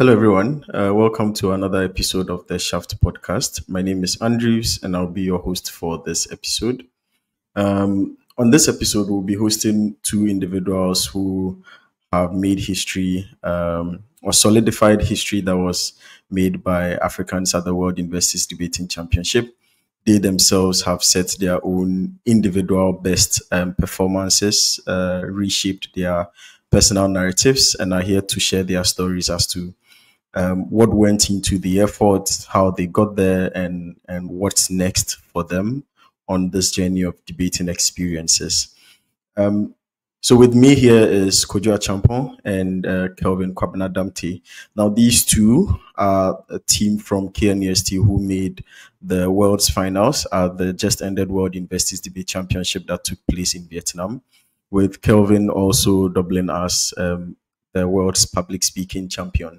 Hello, everyone. Welcome to another episode of The Shaft Podcast. My name is Andrews, and I'll be your host for this episode. On this episode, we'll be hosting two individuals who have made history or solidified history that was made by Africans at the World Investors Debating Championship. They themselves have set their own individual best performances, reshaped their personal narratives, and are here to share their stories as to what went into the effort, how they got there, and what's next for them on this journey of debating experiences. So with me here is Kojo Acheampong and Kelvin Damptey. Now, these two are a team from KNUST who made the world's finals at the just-ended World Investors Debate Championship that took place in Vietnam, with Kelvin also doubling as the world's public speaking champion.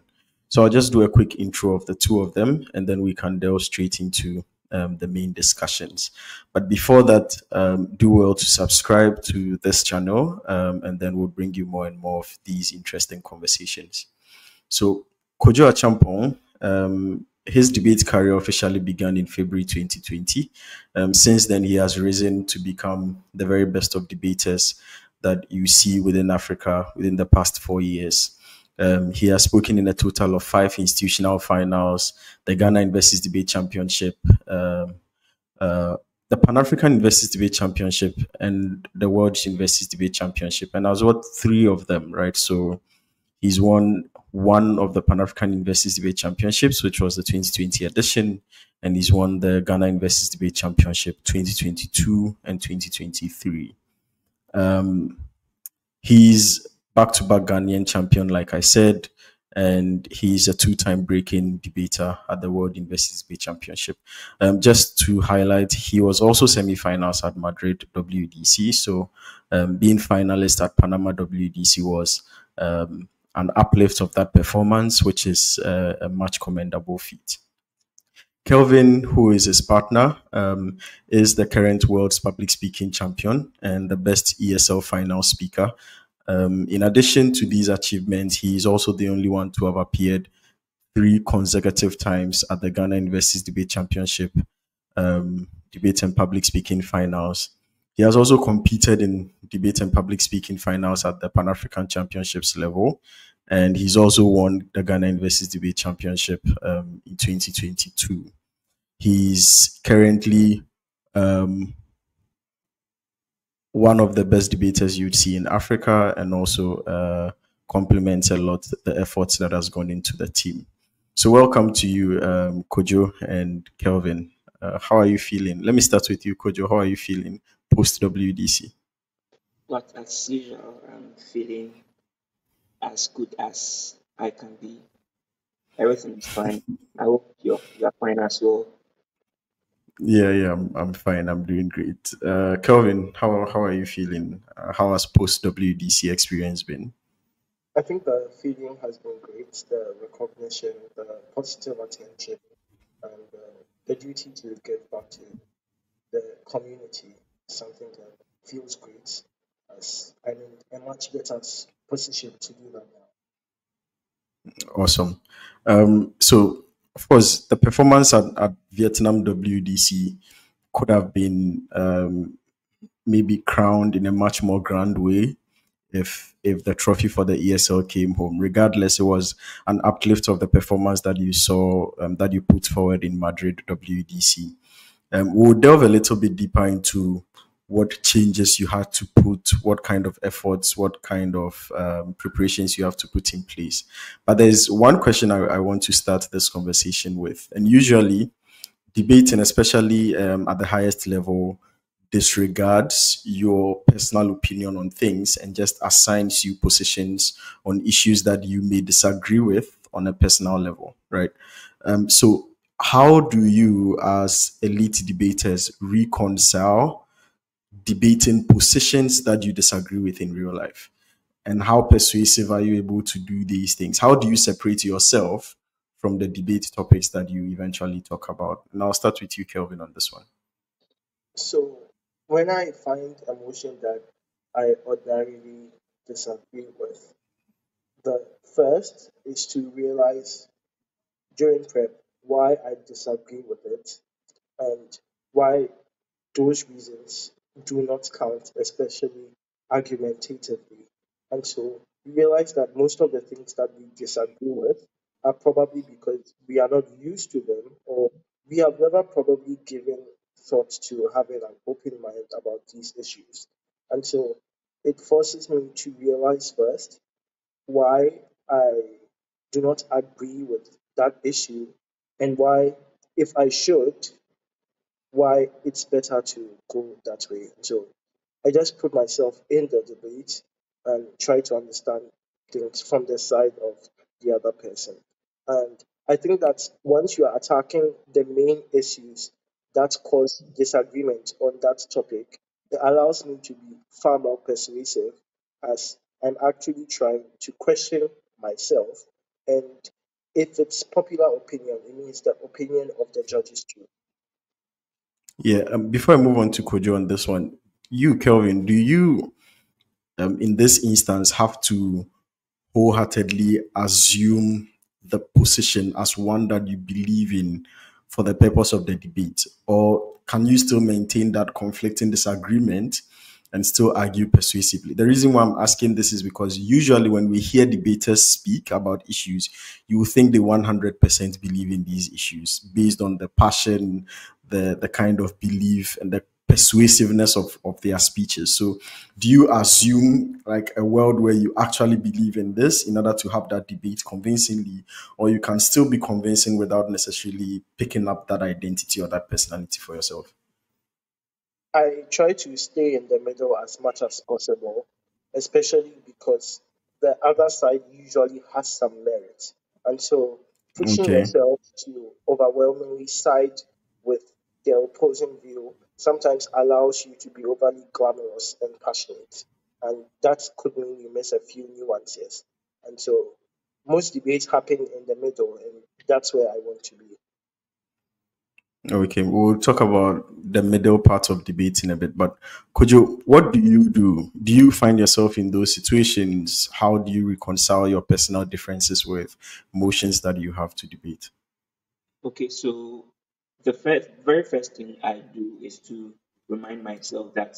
So I'll just do a quick intro of the two of them, and then we can delve straight into the main discussions. But before that, do well to subscribe to this channel, and then we'll bring you more and more of these interesting conversations. So Kojo Acheampong, his debate career officially began in February 2020. Since then, he has risen to become the very best of debaters that you see within Africa within the past 4 years. He has spoken in a total of 5 institutional finals, the Ghana Investors Debate Championship, the Pan-African Investors Debate Championship, and the World Investors Debate Championship. And as well, 3 of them, right? So he's won one of the Pan-African Investors Debate Championships, which was the 2020 edition, and he's won the Ghana Investors Debate Championship 2022 and 2023. He's back-to-back Ghanaian champion, like I said, and he's a 2-time break-in debater at the World Investors Debate Championship. Just to highlight, he was also semi-finals at Madrid WDC, so being finalist at Panama WDC was an uplift of that performance, which is a much commendable feat. Kelvin, who is his partner, is the current world's public speaking champion and the best ESL final speaker. In addition to these achievements, he is also the only one to have appeared 3 consecutive times at the Ghana Investors Debate Championship, debate and public speaking finals. He has also competed in debate and public speaking finals at the Pan-African Championships level, and he's also won the Ghana Investors Debate Championship in 2022. He's currently one of the best debaters you'd see in Africa, and also complements a lot the efforts that has gone into the team. So welcome to you, Kojo and Kelvin. How are you feeling? Let me start with you, Kojo. How are you feeling post-WDC? But as usual, I'm feeling as good as I can be. Everything is fine. I hope you're fine as well. Yeah, I'm fine. I'm doing great. Kelvin, how are you feeling? How has post-WDC experience been? I think the feeling has been great. The recognition, the positive attention, and the duty to give back to the community is something that feels great. I'm in a much better position to do that now. Awesome. So, of course, the performance at Vietnam WDC could have been maybe crowned in a much more grand way if the trophy for the ESL came home. Regardless, it was an uplift of the performance that you saw, that you put forward in Madrid WDC. We'll delve a little bit deeper into what changes you had to put, what kind of efforts, what kind of preparations you have to put in place. But there's one question I want to start this conversation with. And usually, debating, especially at the highest level, disregards your personal opinion on things and just assigns you positions on issues that you may disagree with on a personal level, right? So how do you, as elite debaters, reconcile debating positions that you disagree with in real life? And how persuasive are you able to do these things? How do you separate yourself from the debate topics that you eventually talk about? And I'll start with you, Kelvin, on this one. So when I find a motion that I ordinarily disagree with, The first is to realize during prep why I disagree with it and why those reasons do not count, especially argumentatively. And so realize that most of the things that we disagree with are probably because we are not used to them, or we have never probably given thought to having an open mind about these issues. And so it forces me to realize first why I do not agree with that issue and why, if I should, why it's better to go that way. So I just put myself in the debate and try to understand things from the side of the other person. And I think that once you are attacking the main issues that cause disagreement on that topic, it allows me to be far more persuasive as I'm actually trying to question myself. And if it's popular opinion, it means the opinion of the judges too. Yeah. Before I move on to Kojo on this one, you, Kelvin, do you, in this instance, have to wholeheartedly assume the position as one that you believe in for the purpose of the debate? Or can you still maintain that conflicting disagreement and still argue persuasively? The reason why I'm asking this is because usually when we hear debaters speak about issues, you think they 100% believe in these issues based on the passion, the kind of belief and the persuasiveness of their speeches. So do you assume like a world where you actually believe in this in order to have that debate convincingly, or you can still be convincing without necessarily picking up that identity or that personality for yourself? I try to stay in the middle as much as possible, especially because the other side usually has some merit. And so pushing yourself to overwhelmingly side with their opposing view sometimes allows you to be overly glamorous and passionate. And that could mean you miss a few nuances. And so most debates happen in the middle, and that's where I want to be. Okay, we'll talk about the middle part of debate in a bit, but Kojo, what do you do? Do you find yourself in those situations? How do you reconcile your personal differences with motions that you have to debate? Okay, so the very first thing I do is to remind myself that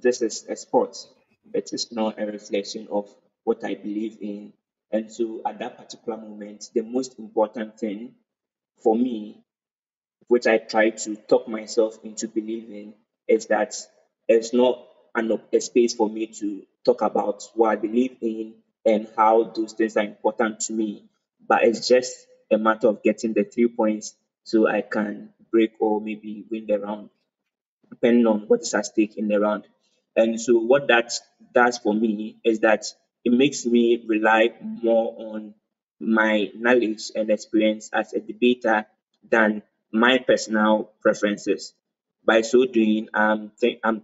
this is a sport. It is not a reflection of what I believe in. And so at that particular moment, the most important thing for me, which I try to talk myself into believing, is that it's not a space for me to talk about what I believe in and how those things are important to me. But it's just a matter of getting the 3 points so I can break or maybe win the round, depending on what is at stake in the round. And so what that does for me is that it makes me rely more on my knowledge and experience as a debater than my personal preferences. By so doing, I'm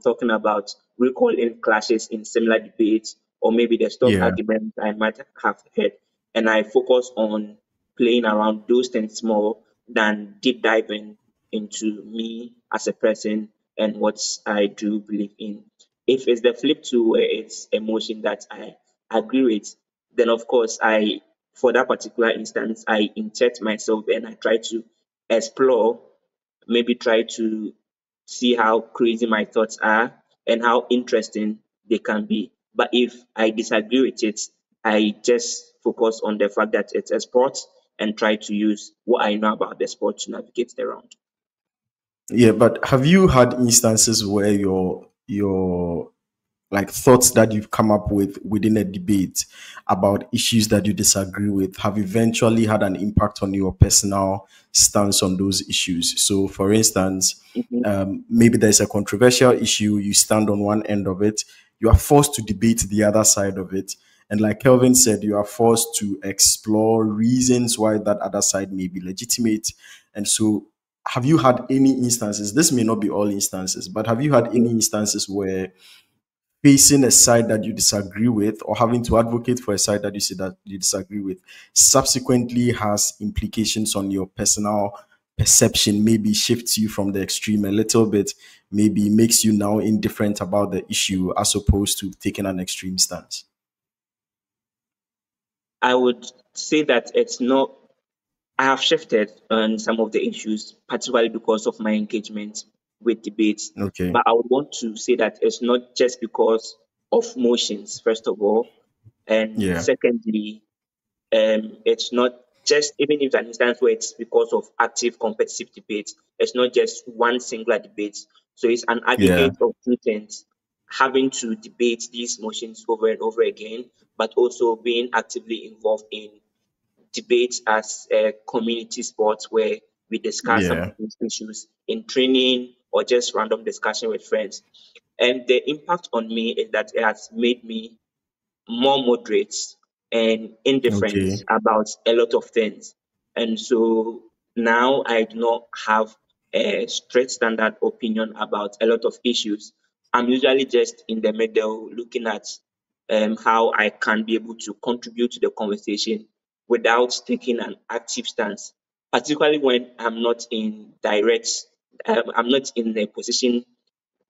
talking about recalling clashes in similar debates or maybe the stock arguments I might have heard, and I focus on playing around those things more than deep diving into me as a person and what I do believe in. If it's the flip to where it's a motion that I agree with, then of course for that particular instance, I inject myself and I try to explore, maybe try to see how crazy my thoughts are and how interesting they can be. But if I disagree with it, I just focus on the fact that it's a sport and try to use what I know about the sport to navigate the round. Yeah, but have you had instances where your like thoughts that you've come up with within a debate about issues that you disagree with have eventually had an impact on your personal stance on those issues? So for instance, maybe there's a controversial issue, you stand on one end of it, you are forced to debate the other side of it. And like Kelvin said, you are forced to explore reasons why that other side may be legitimate. And so have you had any instances, this may not be all instances, but have you had any instances where facing a side that you disagree with or having to advocate for a side that you say that you disagree with subsequently has implications on your personal perception, maybe shifts you from the extreme a little bit, maybe makes you now indifferent about the issue as opposed to taking an extreme stance? I would say that it's not, I have shifted on some of the issues, particularly because of my engagement with debates. Okay. But I would want to say that it's not just because of motions, first of all. And secondly, it's not just, even if an instance where it's because of active competitive debates, it's not just one singular debate. So it's an aggregate of two things, having to debate these motions over and over again, but also being actively involved in debates as a community sport where we discuss some of these issues in training or just random discussion with friends. And the impact on me is that it has made me more moderate and indifferent about a lot of things. And so now I do not have a straight standard opinion about a lot of issues. I'm usually just in the middle looking at how I can be able to contribute to the conversation without taking an active stance, particularly when I'm not in direct, I'm not in a position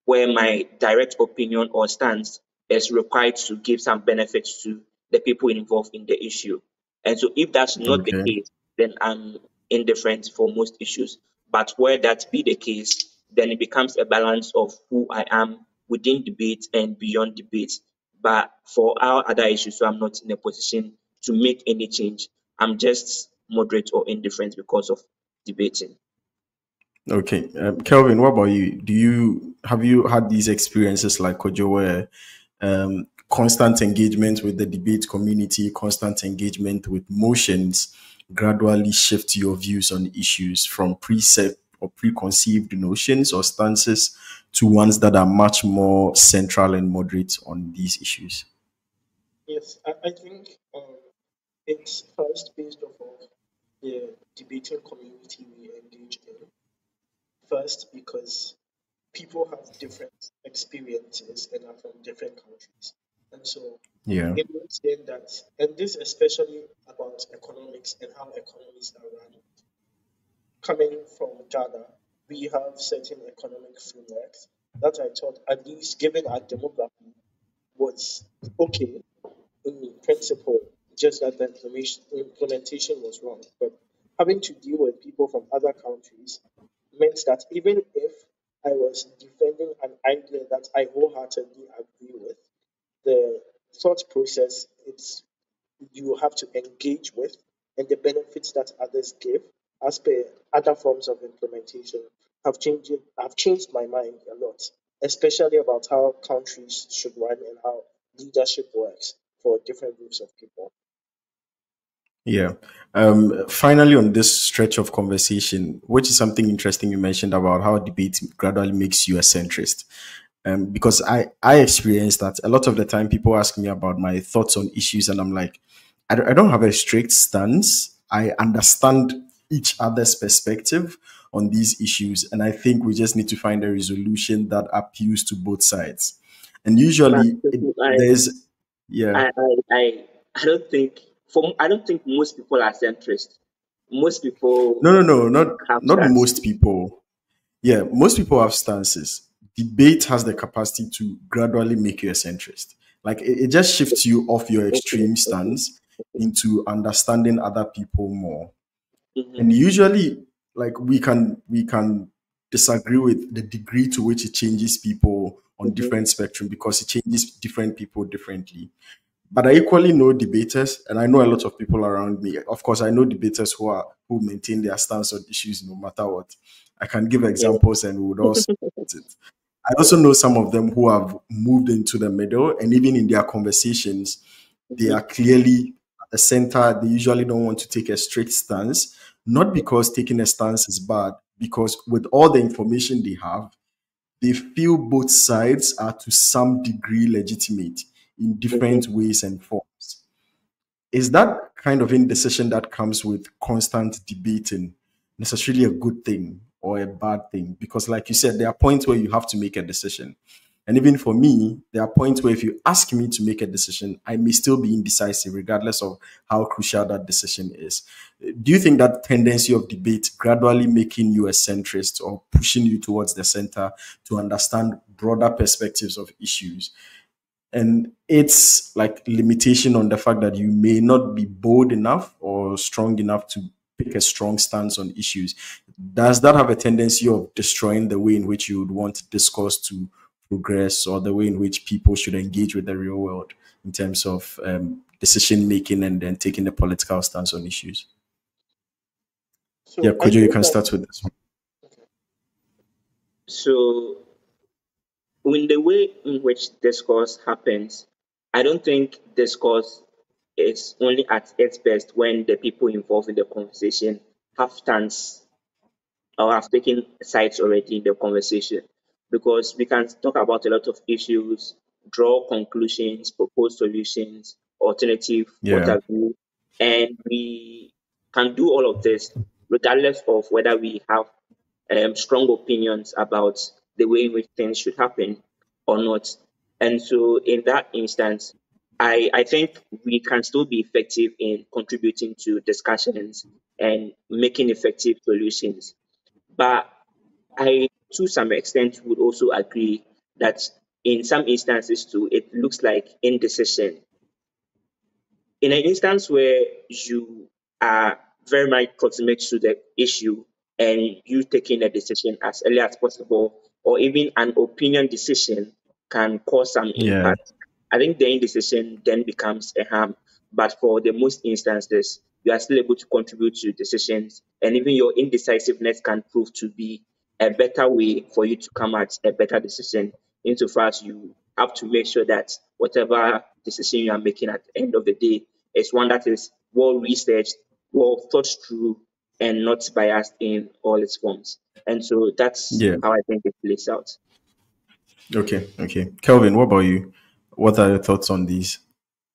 where my direct opinion or stance is required to give some benefits to the people involved in the issue. And so if that's not the case, then I'm indifferent for most issues. But where that be the case, then it becomes a balance of who I am within debate and beyond debate. But for our other issues, so I'm not in a position to make any change. I'm just moderate or indifferent because of debating. Okay. Kelvin, what about you? Have you had these experiences like Kojo where constant engagement with the debate community, constant engagement with motions gradually shift your views on issues from preset or preconceived notions or stances to ones that are much more central and moderate on these issues? Yes, I think it's first based off of the debating community we engage in. First, because people have different experiences and are from different countries. And so it means then that, and this especially about economics and how economies are run. Coming from Ghana, we have certain economic frameworks that I thought, at least given our demography, was okay in principle, just that the implementation was wrong. But having to deal with people from other countries meant that even if I was defending an idea that I wholeheartedly agree with, the thought process it's you have to engage with and the benefits that others give as per other forms of implementation have changed my mind a lot, especially about how countries should run and how leadership works for different groups of people. Yeah. Finally, on this stretch of conversation, which is something interesting you mentioned about how debate gradually makes you a centrist. Because I experienced that a lot of the time people ask me about my thoughts on issues and I'm like, I don't have a strict stance. I understand each other's perspective on these issues. And I think we just need to find a resolution that appeals to both sides. And usually there's... Yeah, I don't think most people are centrist. Most people not most people. Yeah, most people have stances. Debate has the capacity to gradually make you a centrist. Like it just shifts you off your extreme stance into understanding other people more. Mm-hmm. And usually, like we can disagree with the degree to which it changes people on different spectrum because it changes different people differently. But I equally know debaters, and I know a lot of people around me. Of course, I know debaters who maintain their stance on issues no matter what. I can give examples and we would also I also know some of them who have moved into the middle, and even in their conversations, they are clearly at the center. They usually don't want to take a strict stance, not because taking a stance is bad, because with all the information they have, they feel both sides are to some degree legitimate in different ways and forms. Is that kind of indecision that comes with constant debating necessarily a good thing or a bad thing? Because like you said, there are points where you have to make a decision. And even for me, there are points where if you ask me to make a decision, I may still be indecisive regardless of how crucial that decision is. Do you think that tendency of debate gradually making you a centrist or pushing you towards the center to understand broader perspectives of issues and it's like limitation on the fact that you may not be bold enough or strong enough to pick a strong stance on issues. Does that have a tendency of destroying the way in which you would want discourse to progress, or the way in which people should engage with the real world in terms of decision making and then taking a political stance on issues? So yeah, Kojo, you can start with this one. Okay. So in the way in which discourse happens, I don't think discourse is only at its best when the people involved in the conversation have stance or have taken sides already in the conversation, because we can talk about a lot of issues, draw conclusions, propose solutions, alternative point of view, and we can do all of this regardless of whether we have strong opinions about the way in which things should happen or not. And so in that instance, I think we can still be effective in contributing to discussions and making effective solutions. But I, to some extent, would also agree that in some instances too, it looks like indecision. In an instance where you are very much proximate to the issue and you taking a decision as early as possible, or even an opinion decision, can cause some impact. I think the indecision then becomes a harm. But for the most instances, you are still able to contribute to decisions, and even your indecisiveness can prove to be a better way for you to come at a better decision, insofar as you have to make sure that whatever decision you are making at the end of the day is one that is well researched, well thought through, and not biased in all its forms. And so that's how I think it plays out. Okay, okay. Kelvin, what about you? What are your thoughts on these?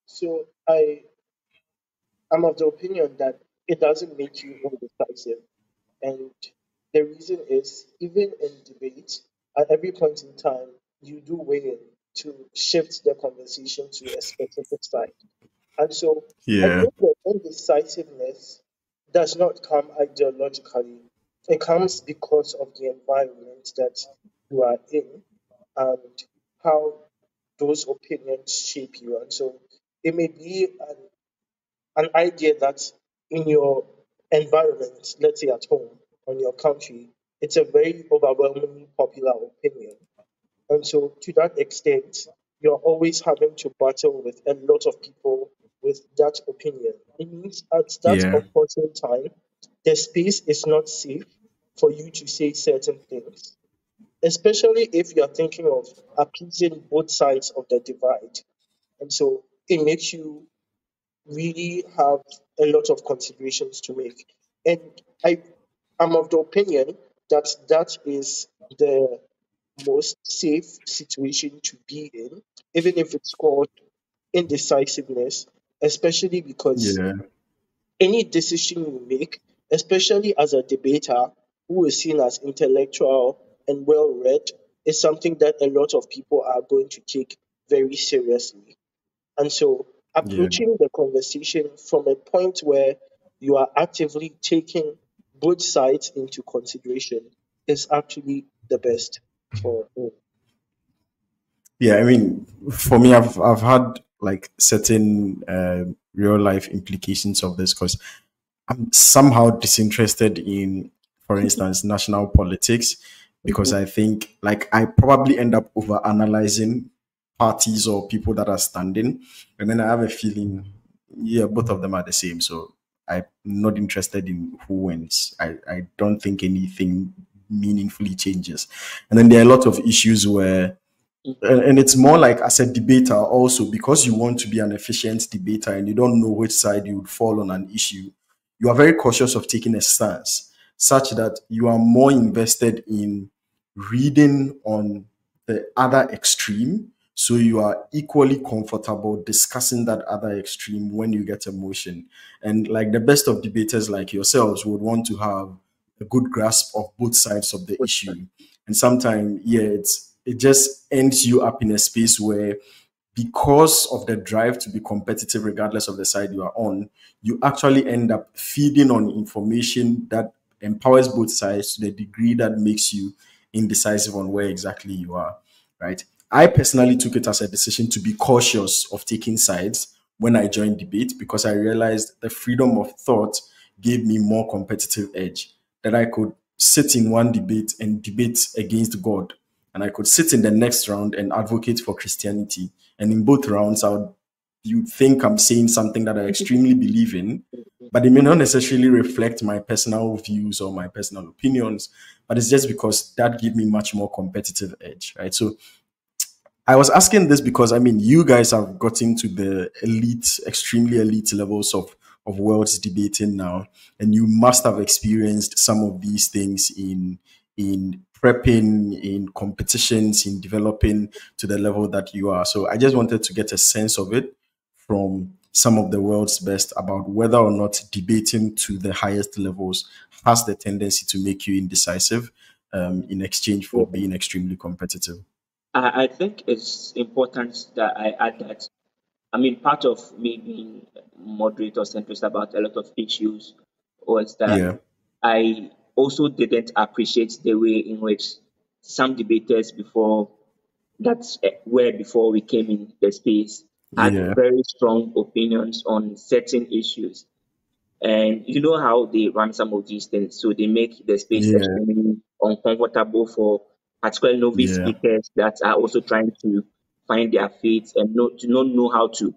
So I'm of the opinion that it doesn't make you indecisive. And the reason is, even in debate, at every point in time, you do weigh in to shift the conversation to a specific side. And so I think that indecisiveness does not come ideologically. It comes because of the environment that you are in and how those opinions shape you. And so it may be an idea that in your environment, let's say at home, on your country, it's a very overwhelmingly popular opinion. And so to that extent, you're always having to battle with a lot of people with that opinion. It means at that opportune time, the space is not safe for you to say certain things, especially if you're thinking of appeasing both sides of the divide. And so it makes you really have a lot of considerations to make. And I'm of the opinion that that is the most safe situation to be in, even if it's called indecisiveness, especially because any decision you make, especially as a debater who is seen as intellectual and well-read, is something that a lot of people are going to take very seriously. And so approaching the conversation from a point where you are actively taking both sides into consideration is actually the best for all. Yeah, I mean, for me, I've had like certain real life implications of this, because I'm somehow disinterested in, for instance, national politics, because I think like I probably end up over analyzing parties or people that are standing, and then I have a feeling, yeah, both of them are the same. So I'm not interested in who wins. I don't think anything meaningfully changes. And then there are a lot of issues where, and it's more like as a debater also, because you want to be an efficient debater and you don't know which side you would fall on an issue, you are very cautious of taking a stance, such that you are more invested in reading on the other extreme. So you are equally comfortable discussing that other extreme when you get a motion. And like the best of debaters like yourselves would want to have a good grasp of both sides of the issue. And sometimes, it just ends you up in a space where, because of the drive to be competitive, regardless of the side you are on, you actually end up feeding on information that empowers both sides to the degree that makes you indecisive on where exactly you are, right? I personally took it as a decision to be cautious of taking sides when I joined debate, because I realized the freedom of thought gave me more competitive edge, that I could sit in one debate and debate against God, and I could sit in the next round and advocate for Christianity. And in both rounds, you'd think I'm saying something that I extremely believe in, but it may not necessarily reflect my personal views or my personal opinions, but it's just because that gave me much more competitive edge, right? So I was asking this because, I mean, you guys have gotten to the elite, extremely elite levels of world's debating now, and you must have experienced some of these things in prepping, in competitions, in developing to the level that you are. So I just wanted to get a sense of it from some of the world's best about whether or not debating to the highest levels has the tendency to make you indecisive in exchange for being extremely competitive. I think it's important that I add that, I mean, part of me being moderate or centrist about a lot of issues was that I also didn't appreciate the way in which some debaters before we came in the space had very strong opinions on certain issues. And you know how they run some of these things. So they make the space extremely uncomfortable for particular novice speakers that are also trying to find their feet and do not know how to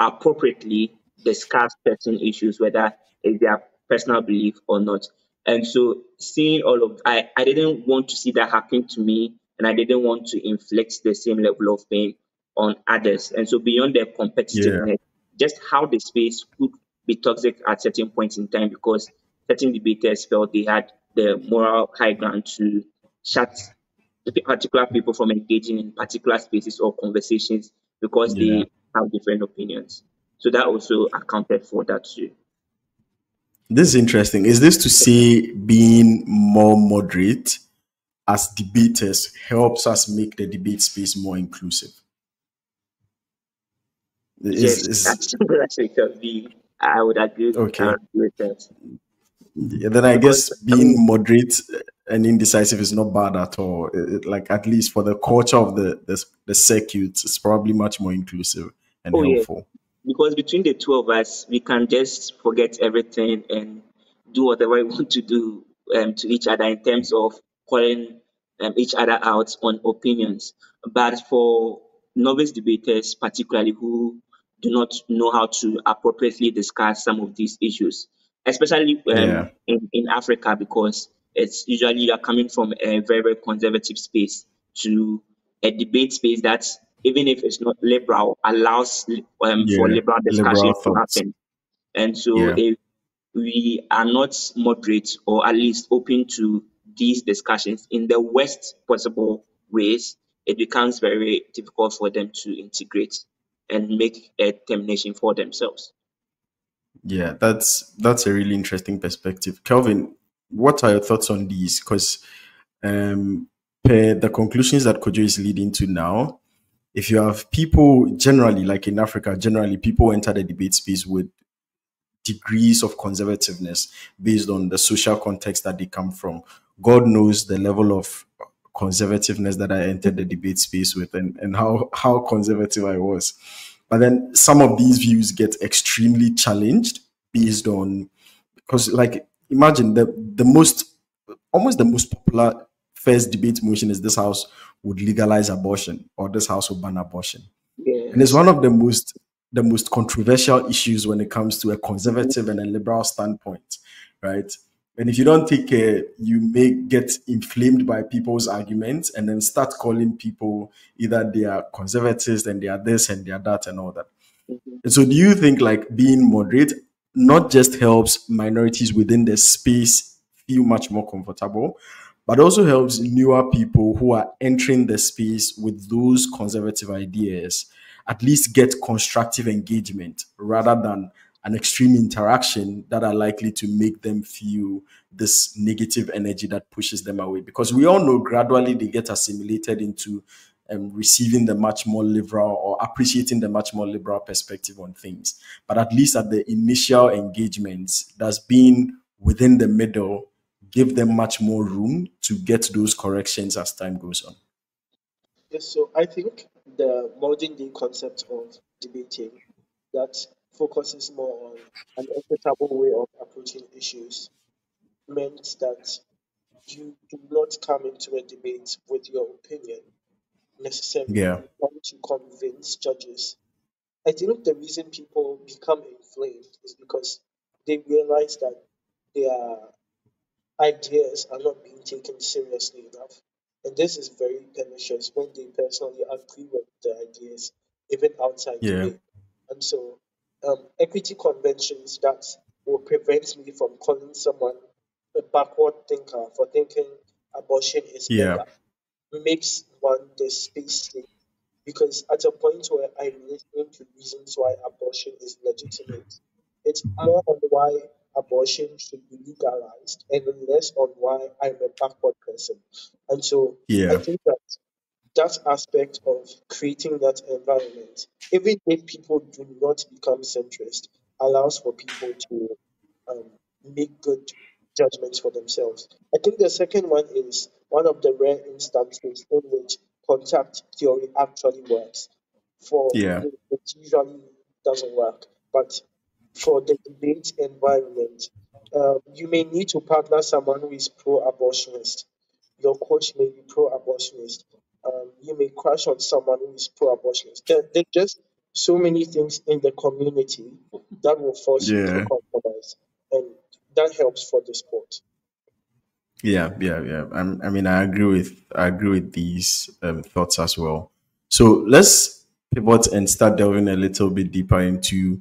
appropriately discuss certain issues, whether it's their personal belief or not. And so seeing all of, I didn't want to see that happen to me, and I didn't want to inflict the same level of pain on others. And so beyond their competitiveness, just how the space could be toxic at certain points in time, because certain debaters felt they had the moral high ground to shut particular people from engaging in particular spaces or conversations because they have different opinions. So that also accounted for that too. This is interesting. Is this to say being more moderate as debaters helps us make the debate space more inclusive? Yes, that's it could be. I would agree with that. Yeah, then I guess being moderate and indecisive is not bad at all. Like, at least for the culture of the circuit, it's probably much more inclusive and helpful. Yeah. Because between the two of us, we can just forget everything and do whatever we want to do to each other in terms of calling each other out on opinions. But for novice debaters, particularly, who do not know how to appropriately discuss some of these issues, especially in Africa, because it's usually you're coming from a very, very conservative space to a debate space that's, even if it's not liberal, allows for liberal discussion to happen. And so if we are not moderate or at least open to these discussions in the worst possible ways, it becomes very difficult for them to integrate and make a determination for themselves. Yeah, that's a really interesting perspective. Kelvin, what are your thoughts on these? Because per the conclusions that Kojo is leading to now, if you have people generally, like in Africa, generally people enter the debate space with degrees of conservativeness based on the social context that they come from. God knows the level of conservativeness that I entered the debate space with and how conservative I was. But then some of these views get extremely challenged based on, because like, imagine almost the most popular first debate motion is this house would legalize abortion, or this house would ban abortion. Yes. And it's one of the most controversial issues when it comes to a conservative and a liberal standpoint, right? And if you don't take care, you may get inflamed by people's arguments and then start calling people either they are conservatives and they are this and they are that and all that. And so do you think like being moderate not just helps minorities within the space feel much more comfortable, but also helps newer people who are entering the space with those conservative ideas at least get constructive engagement rather than an extreme interaction that are likely to make them feel this negative energy that pushes them away? Because we all know gradually they get assimilated into receiving the much more liberal or appreciating the much more liberal perspective on things. But at least at the initial engagements, that's being within the middle give them much more room to get those corrections as time goes on. Yes, so I think the modern day concept of debating that focuses more on an equitable way of approaching issues meant that you do not come into a debate with your opinion necessarily. Yeah. Trying to convince judges. I think the reason people become inflamed is because they realize that their ideas are not being taken seriously enough. And this is very pernicious when they personally agree with the ideas, even outside the debate. And so equity conventions that will prevent me from calling someone a backward thinker for thinking abortion is better makes one the space thing. Because at a point where I'm listening to reasons why abortion is legitimate, it's more on why abortion should be legalized and less on why I'm a backward person. And so I think that aspect of creating that environment, even if people do not become centrist, allows for people to make good judgments for themselves. I think the second one is one of the rare instances in which contact theory actually works. For it usually doesn't work, but for the debate environment, you may need to partner someone who is pro-abortionist. Your coach may be pro-abortionist. You may crash on someone who is pro-abortionist. There are just so many things in the community that will force you to compromise, and that helps for the sport. Yeah. I agree with these thoughts as well. So let's pivot and start delving a little bit deeper into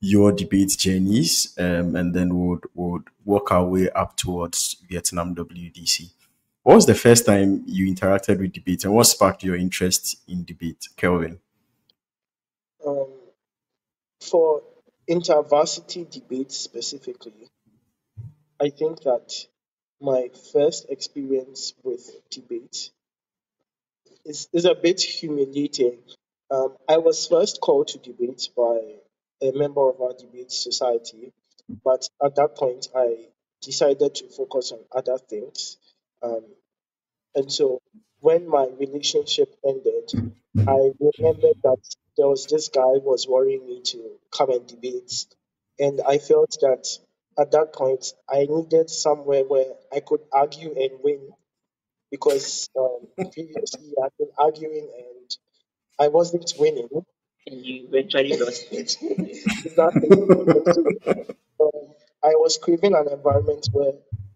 your debate journeys, and then we'll work our way up towards Vietnam WDC. What was the first time you interacted with debate, and what sparked your interest in debate, Kelvin? For intervarsity debates specifically, I think that my first experience with debate is a bit humiliating. I was first called to debate by a member of our debate society, but at that point, I decided to focus on other things. And so when my relationship ended, I remembered that there was this guy who was worrying me to come and debate. And I felt that at that point, I needed somewhere where I could argue and win, because previously I've been arguing and I wasn't winning. And you eventually lost it. Exactly. I was craving an environment where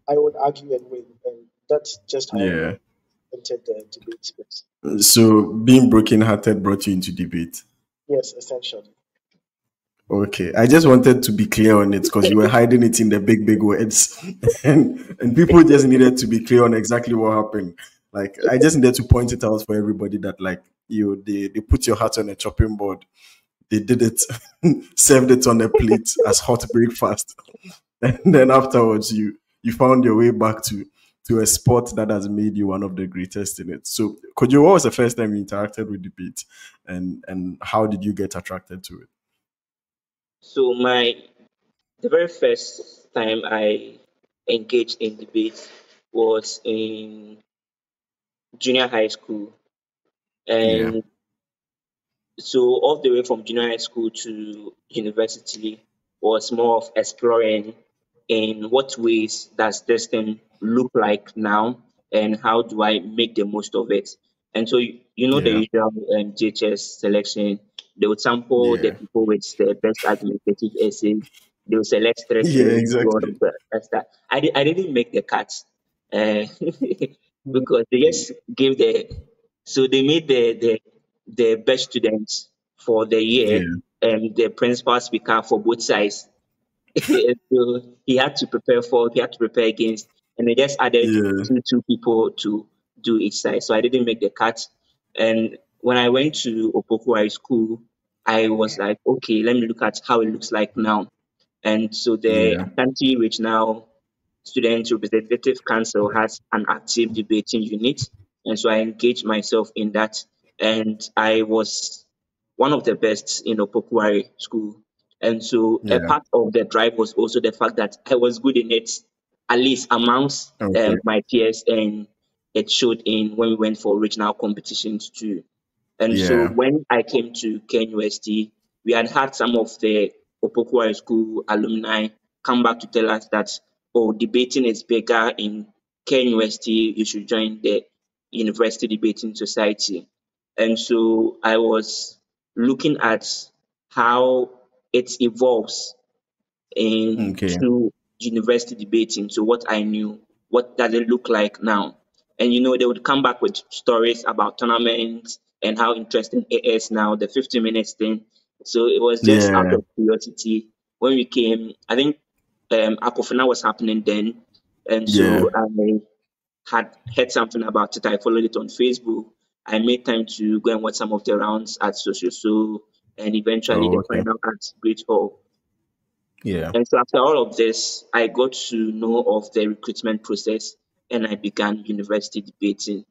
I would argue and win, and that's just how I entered the debate space. So being broken-hearted brought you into debate? Yes, essentially. Okay, I just wanted to be clear on it because you were hiding it in the big words, and people just needed to be clear on exactly what happened. Like, I just needed to point it out for everybody that, like, they put your heart on a chopping board, they did it, served it on a plate as hot breakfast, and then afterwards you found your way back to a spot that has made you one of the greatest in it. So, Kojo, what was the first time you interacted with debate, and how did you get attracted to it? So the very first time I engaged in debate was in junior high school. And so all the way from junior high school to university was more of exploring in what ways does this thing look like now and how do I make the most of it. And so, the usual GHS selection. They would sample the people with the best argumentative essays. They would select three. Yeah, exactly. I didn't make the cut because they just gave so they made the best students for the year and the principal speaker for both sides. So he had to prepare against, and they just added two people to do each side. So I didn't make the cut. And when I went to Opoku Ware school, I was like, okay, let me look at how it looks like now. And so the country, which now Student Representative Council, has an active debating unit. And so I engaged myself in that. And I was one of the best in Opoku Ware school. And so a part of the drive was also the fact that I was good in it, at least amongst my peers. And it showed in when we went for regional competitions too. And so when I came to KNUST, we had had some of the Opoku Ware School alumni come back to tell us that, oh, debating is bigger in KNUST, you should join the University Debating Society. And so I was looking at how it evolves into university debating. So what I knew, what does it look like now? And, you know, they would come back with stories about tournaments and how interesting it is now, the 50 minutes thing. So it was just out of curiosity. When we came, I think Akofina was happening then. And so I had heard something about it. I followed it on Facebook. I made time to go and watch some of the rounds at Social Soul and eventually the final at Great Hall. Yeah. And so after all of this, I got to know of the recruitment process and I began university debating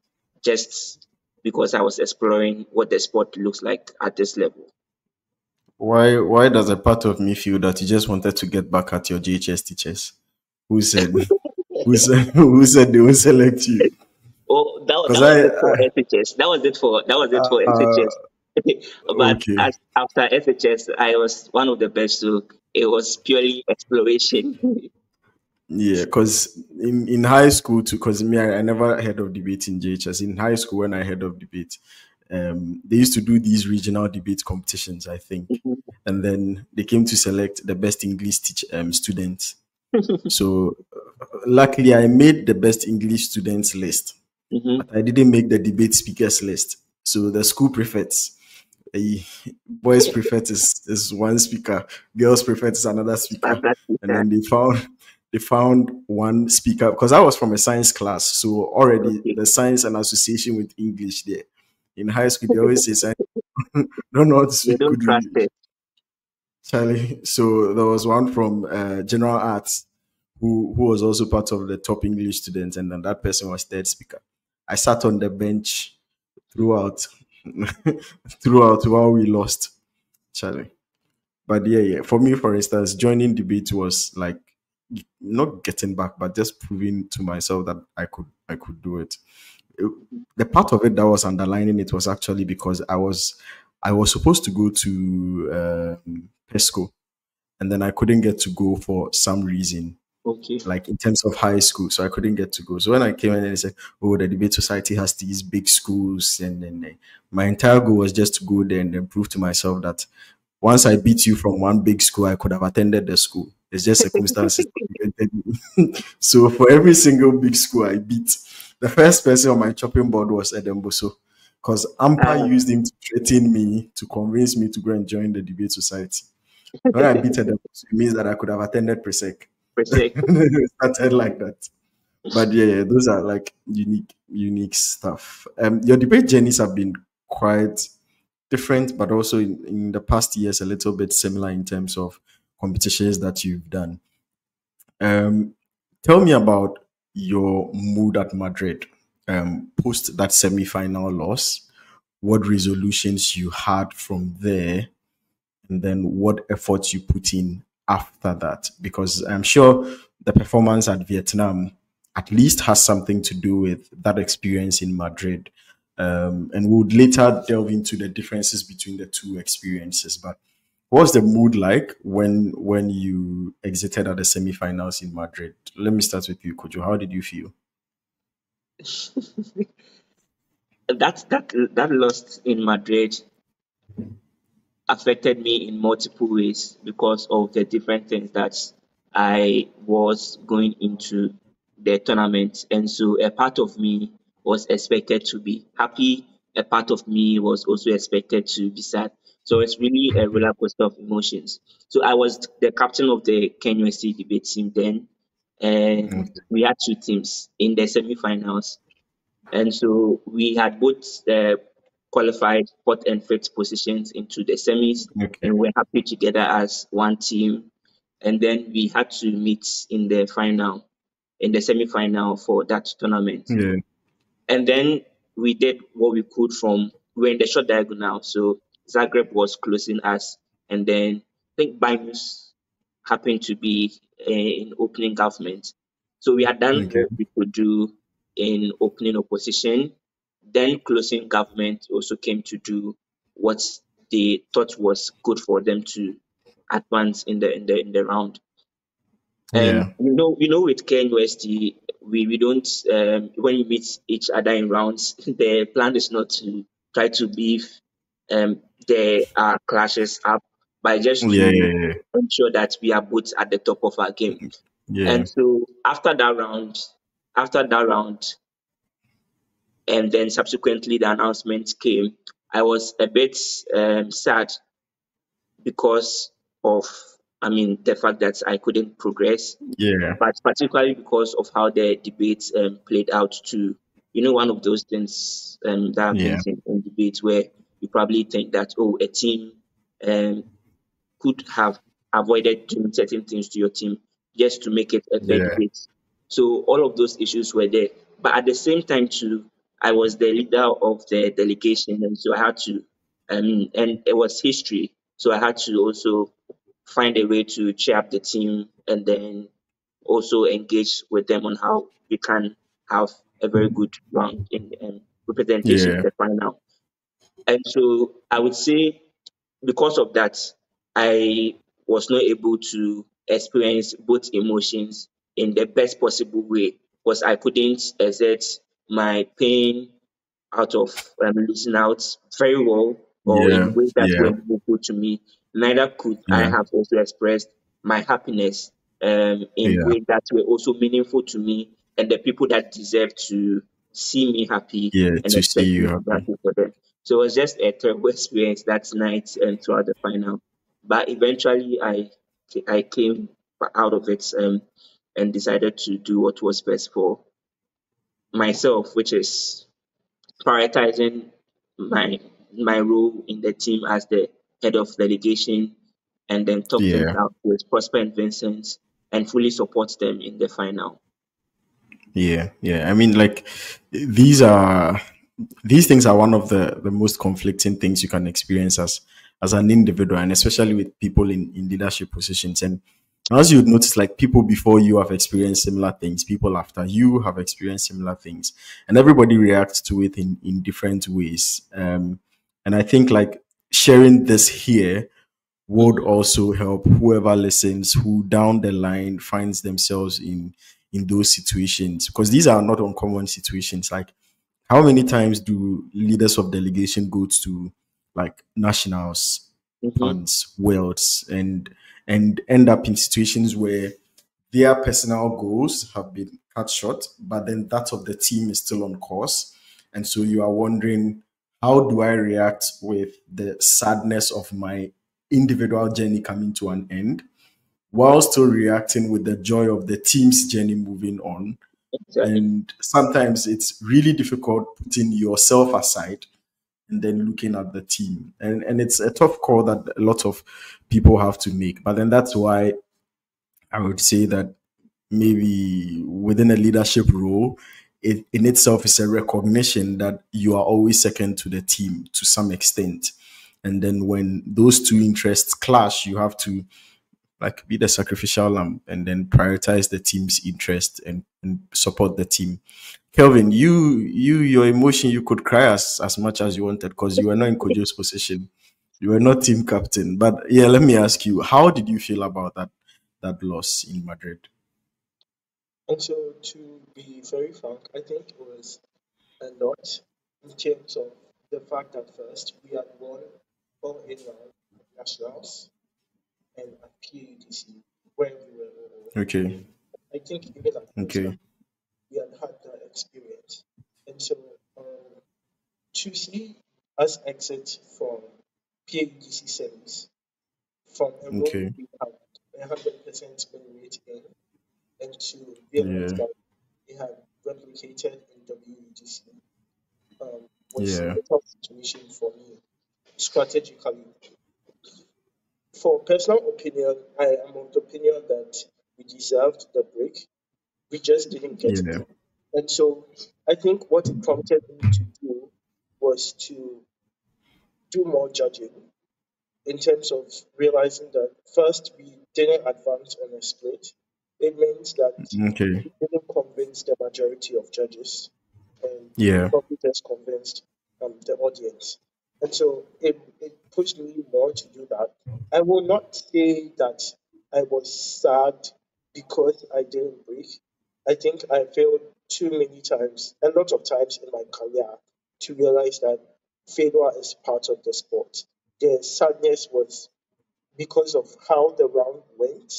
just because I was exploring what the sport looks like at this level. Why does a part of me feel that you just wanted to get back at your GHS teachers? Who said they will select you? Oh, that was it for SHS. But after SHS, I was one of the best, so it was purely exploration. Yeah, because in high school too, because me, I never heard of debate in JHS. In high school, when I heard of debate, they used to do these regional debate competitions, I think. Mm-hmm. And then they came to select the best English students. So luckily, I made the best English students list. Mm-hmm. But I didn't make the debate speakers list. So the school prefects, boys prefect is one speaker, girls prefect is another speaker. And then they found one speaker, because I was from a science class. So already the science and association with English there. In high school, they always say science. Don't know how to speak good English. Charlie. So there was one from general arts who was also part of the top English students, and then that person was third speaker. I sat on the bench throughout while we lost, Charlie. But yeah. For me, for instance, joining debate was like not getting back, but just proving to myself that I could do it. The part of it that was underlining it was actually because I was supposed to go to PESCO, and then I couldn't get to go for some reason. Okay. Like in terms of high school, so I couldn't get to go. So when I came in, they said, "Oh, the debate society has these big schools," and then my entire goal was just to go there and then prove to myself that once I beat you from one big school, I could have attended the school. It's just circumstances. So for every single big school I beat, the first person on my chopping board was Edemboso, because Ampa used him to threaten me to convince me to go and join the debate society. When I beat Edemboso, it means that I could have attended Presec. Started like that. But yeah, those are like unique stuff. Your debate journeys have been quite different, but also in the past years a little bit similar in terms of competitions that you've done. Tell me about your mood at Madrid post that semi-final loss, what resolutions you had from there, and then what efforts you put in after that, because I'm sure the performance at Vietnam at least has something to do with that experience in Madrid. And we would later delve into the differences between the two experiences. But what's the mood like when you exited at the semifinals in Madrid? Let me start with you, Kojo. How did you feel? that loss in Madrid affected me in multiple ways because of the different things that I was going into the tournament. And so a part of me was expected to be happy. A part of me was also expected to be sad. So it's really a roller coaster of emotions. So I was the captain of the KNUST debate team then, and we had two teams in the semifinals. And so we had both qualified fourth and fifth positions into the semis, and we're happy together as one team. And then we had to meet in the final, in the semi-final for that tournament. Yeah. And then we did what we could from, we're in the short diagonal, so Zagreb was closing us, and then I think Binus happened to be in opening government. So we had done what we could do, in opening opposition, then closing government also came to do what they thought was good for them to advance in the round. And you know, with KNUST, we don't when we meet each other in rounds, the plan is not to try to beef there are clashes up, by just to ensure that we are both at the top of our game. Yeah. And so after that round, and then subsequently the announcement came, I was a bit sad because of, I mean, the fact that I couldn't progress. Yeah. But particularly because of how the debates played out to, you know, one of those things that happens in debates where you probably think that, oh, a team could have avoided doing certain things to your team just to make it a fair debate. So all of those issues were there. But at the same time, too, I was the leader of the delegation, and so I had to, and it was history, so I had to also find a way to cheer up the team and then also engage with them on how we can have a very good round in representation in the final. And so I would say because of that, I was not able to experience both emotions in the best possible way, because I couldn't exert my pain out of losing out very well or in ways that were helpful to me. Neither could I have also expressed my happiness in ways that were also meaningful to me and the people that deserve to see me happy. Yeah, and to see you happy for them. So it was just a terrible experience that night and throughout the final. But eventually I came out of it and decided to do what was best for myself, which is prioritizing my role in the team as the head of delegation, and then talk it out with Prosper and Vincent and fully support them in the final. Yeah. I mean, like, these things are one of the most conflicting things you can experience as an individual, and especially with people in leadership positions. And as you would notice, like, people before you have experienced similar things, people after you have experienced similar things, and everybody reacts to it in different ways. And I think, like, sharing this here would also help whoever listens who down the line finds themselves in those situations, because these are not uncommon situations. Like, how many times do leaders of delegation go to, like, nationals, plans, worlds, and end up in situations where their personal goals have been cut short, but then that of the team is still on course. And so you are wondering, how do I react with the sadness of my individual journey coming to an end, while still reacting with the joy of the team's journey moving on? Exactly. And sometimes it's really difficult putting yourself aside and then looking at the team. And it's a tough call that a lot of people have to make. But then that's why I would say that maybe within a leadership role, it in itself is a recognition that you are always second to the team to some extent. And then when those two interests clash, you have to, like, be the sacrificial lamb and then prioritize the team's interest and support the team. Kelvin, your emotion, you could cry as much as you wanted, because you were not in Kojo's position. You were not team captain. But yeah, let me ask you, how did you feel about that loss in Madrid? And so, to be very frank, I think it was a lot in terms of the fact that first we had won all in nationals and at PADC where we were. Okay. I think even at we had had that experience. And so to see us exit from PAUGC service, from a role we had 100% win rate in, and to realize that we had replicated in WUGC was a tough situation for me, strategically. For personal opinion, I am of the opinion that we deserved the break. We just didn't get it. And so I think what it prompted me to do was to do more judging in terms of realizing that first, we didn't advance on a split. It means that he didn't convince the majority of judges, and he probably just convinced the audience. And so it pushed me more to do that. I will not say that I was sad because I didn't break. I think I failed too many times, a lot of times in my career, to realize that failure is part of the sport. The sadness was because of how the round went,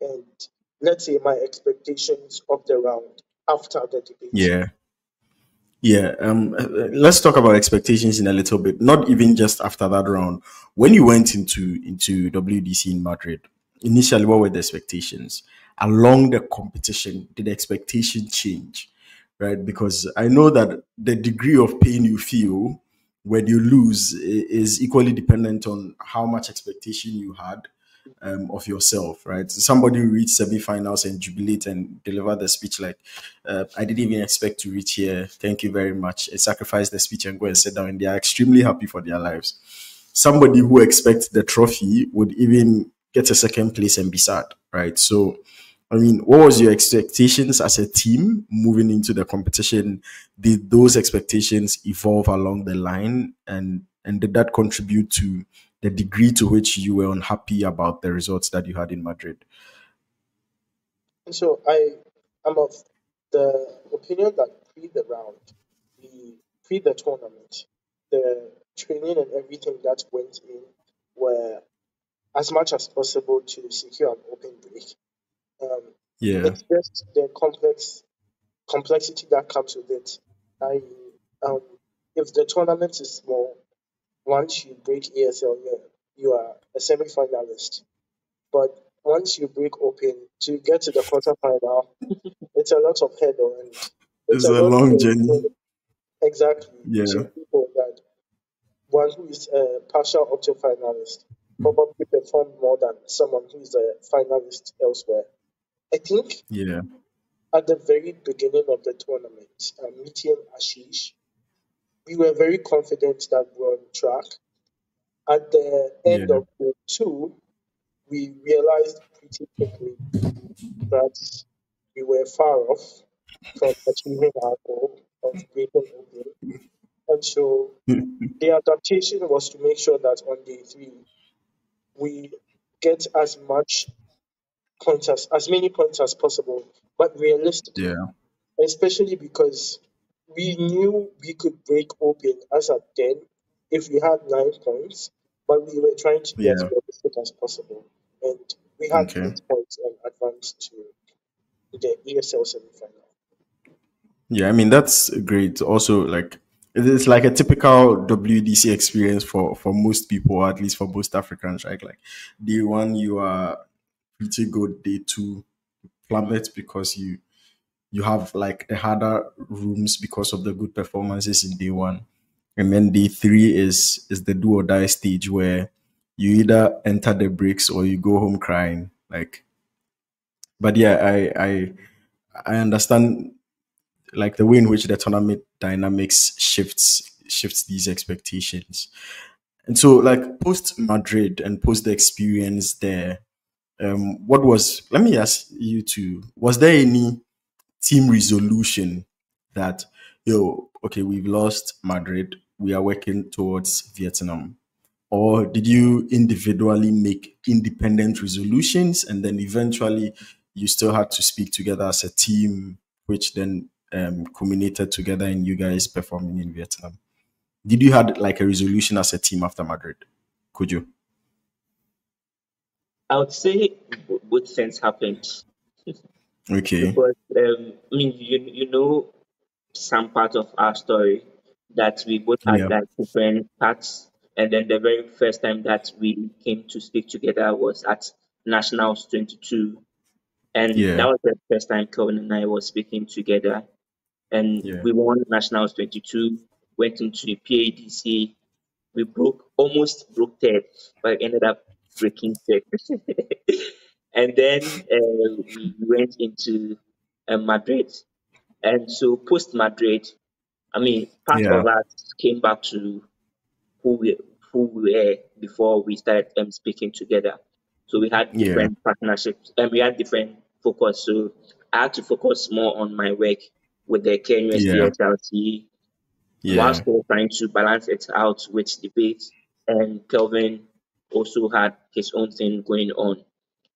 and let's say my expectations of the round after the debate. Let's talk about expectations in a little bit. Not even just after that round. When you went into WDC in Madrid, initially, what were the expectations? Along the competition, did the expectation change? Right? Because I know that the degree of pain you feel when you lose is equally dependent on how much expectation you had of yourself, right? Somebody who reached semi-finals and jubilate and deliver the speech like, I didn't even expect to reach here. Thank you very much. And sacrifice the speech and go and sit down. And they are extremely happy for their lives. Somebody who expects the trophy would even get a second place and be sad, right? So, I mean, what was your expectations as a team moving into the competition? Did those expectations evolve along the line? And did that contribute to the degree to which you were unhappy about the results that you had in Madrid? So I am of the opinion that pre the tournament, the training and everything that went in were as much as possible to secure an open break. It's just the complexity that comes with it. If the tournament is small, once you break ASL, you are a semi-finalist. But once you break open, to get to the quarterfinal, it's a lot of hurdle. And it's a long journey. Exactly. Yeah. So people that one who is a partial optional finalist probably perform more than someone who is a finalist elsewhere. I think at the very beginning of the tournament, meeting Ashish, we were very confident that we were on track. At the end of day two, we realized pretty quickly that we were far off from achieving our goal of breaking open. And so the adaptation was to make sure that on day three, we get as many points as possible, but realistically, especially because we knew we could break open as at 10 if we had 9 points, but we were trying to be as realistic as possible. And we had 8 points and advanced to the ESL semi-final. Yeah, I mean, that's great. Also, like, it's like a typical WDC experience for most people, or at least for most Africans, right? Like, day one, you are pretty good. Day two, plummet because you have like the harder rooms because of the good performances in day one. And then day three is the do or die stage where you either enter the breaks or you go home crying. Like, but yeah, I understand like the way in which the tournament dynamics shifts these expectations. And so like post Madrid and post the experience there, let me ask you two, was there any team resolution that, we've lost Madrid, we are working towards Vietnam? Or did you individually make independent resolutions and then eventually you still had to speak together as a team, which then culminated together in you guys performing in Vietnam? Did you have like a resolution as a team after Madrid? Could you? I would say both things happened. Okay. Because you know some part of our story that we both had like different parts, and then the very first time that we came to speak together was at Nationals 22, and that was the first time Kelvin and I was speaking together. And we won Nationals 22, went into the PADC. We almost broke third, but ended up breaking third. And then we went into Madrid. And so post-Madrid, part of us came back to who we were before we started speaking together. So we had different partnerships, and we had different focus. So I had to focus more on my work with the KNUST HLT, while still trying to balance it out with debates. And Kelvin also had his own thing going on.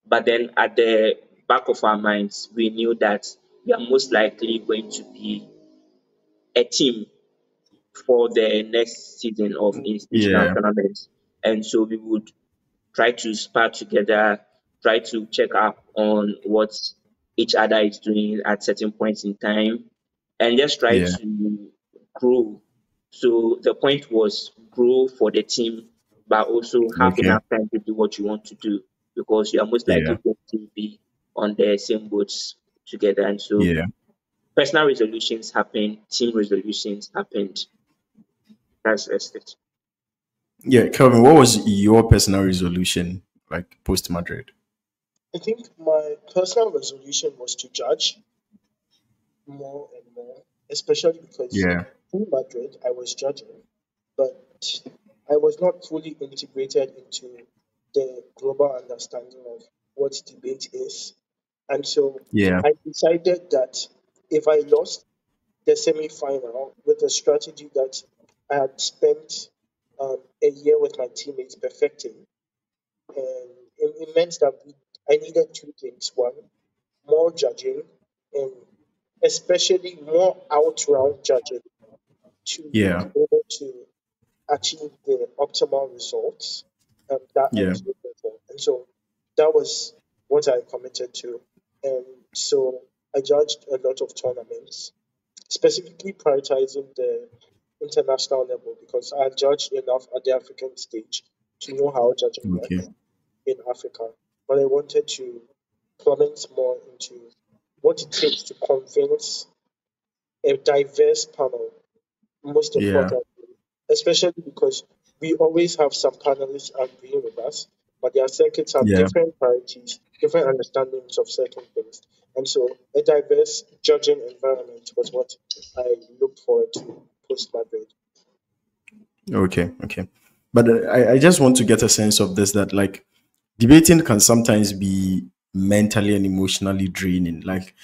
But then at the back of our minds, we knew that we are most likely going to be a team for the next season of institutional tournaments. And so we would try to spar together, try to check up on what each other is doing at certain points in time, and just try to grow. So the point was grow for the team, but also have enough time to do what you want to do, because you are most likely going to be on the same boats together. And so personal resolutions happened, team resolutions happened. That's it. Yeah, Kelvin, what was your personal resolution like post Madrid? I think my personal resolution was to judge more and more, especially because in Madrid I was judging, but I was not fully integrated into the global understanding of what debate is. And so I decided that if I lost the semi-final with a strategy that I had spent a year with my teammates perfecting, and it meant that I needed two things. One, more judging, and especially more out-round judging to be able to achieve the optimal results that I was looking for. And so that was what I committed to. And so I judged a lot of tournaments, specifically prioritizing the international level, because I judged enough at the African stage to know how judging works in Africa. But I wanted to plummet more into what it takes to convince a diverse panel, most importantly, especially because we always have some panelists agreeing with us, but their circuits have different priorities, different understandings of certain things. And so a diverse judging environment was what I looked forward to post-Madrid. Okay, okay. But I just want to get a sense of this, that like, debating can sometimes be mentally and emotionally draining. Like,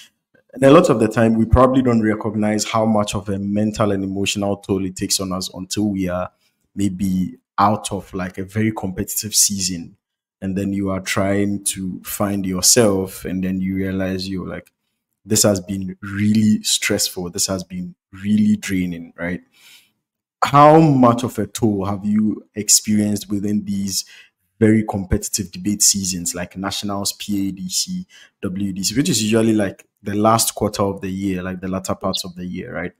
and a lot of the time, we probably don't recognize how much of a mental and emotional toll it takes on us until we are maybe out of like a very competitive season. And then you are trying to find yourself, and then you realize you're like, this has been really stressful. This has been really draining, right? How much of a toll have you experienced within these very competitive debate seasons, like nationals, PADC, WDC, which is usually like the last quarter of the year, like the latter parts of the year, right?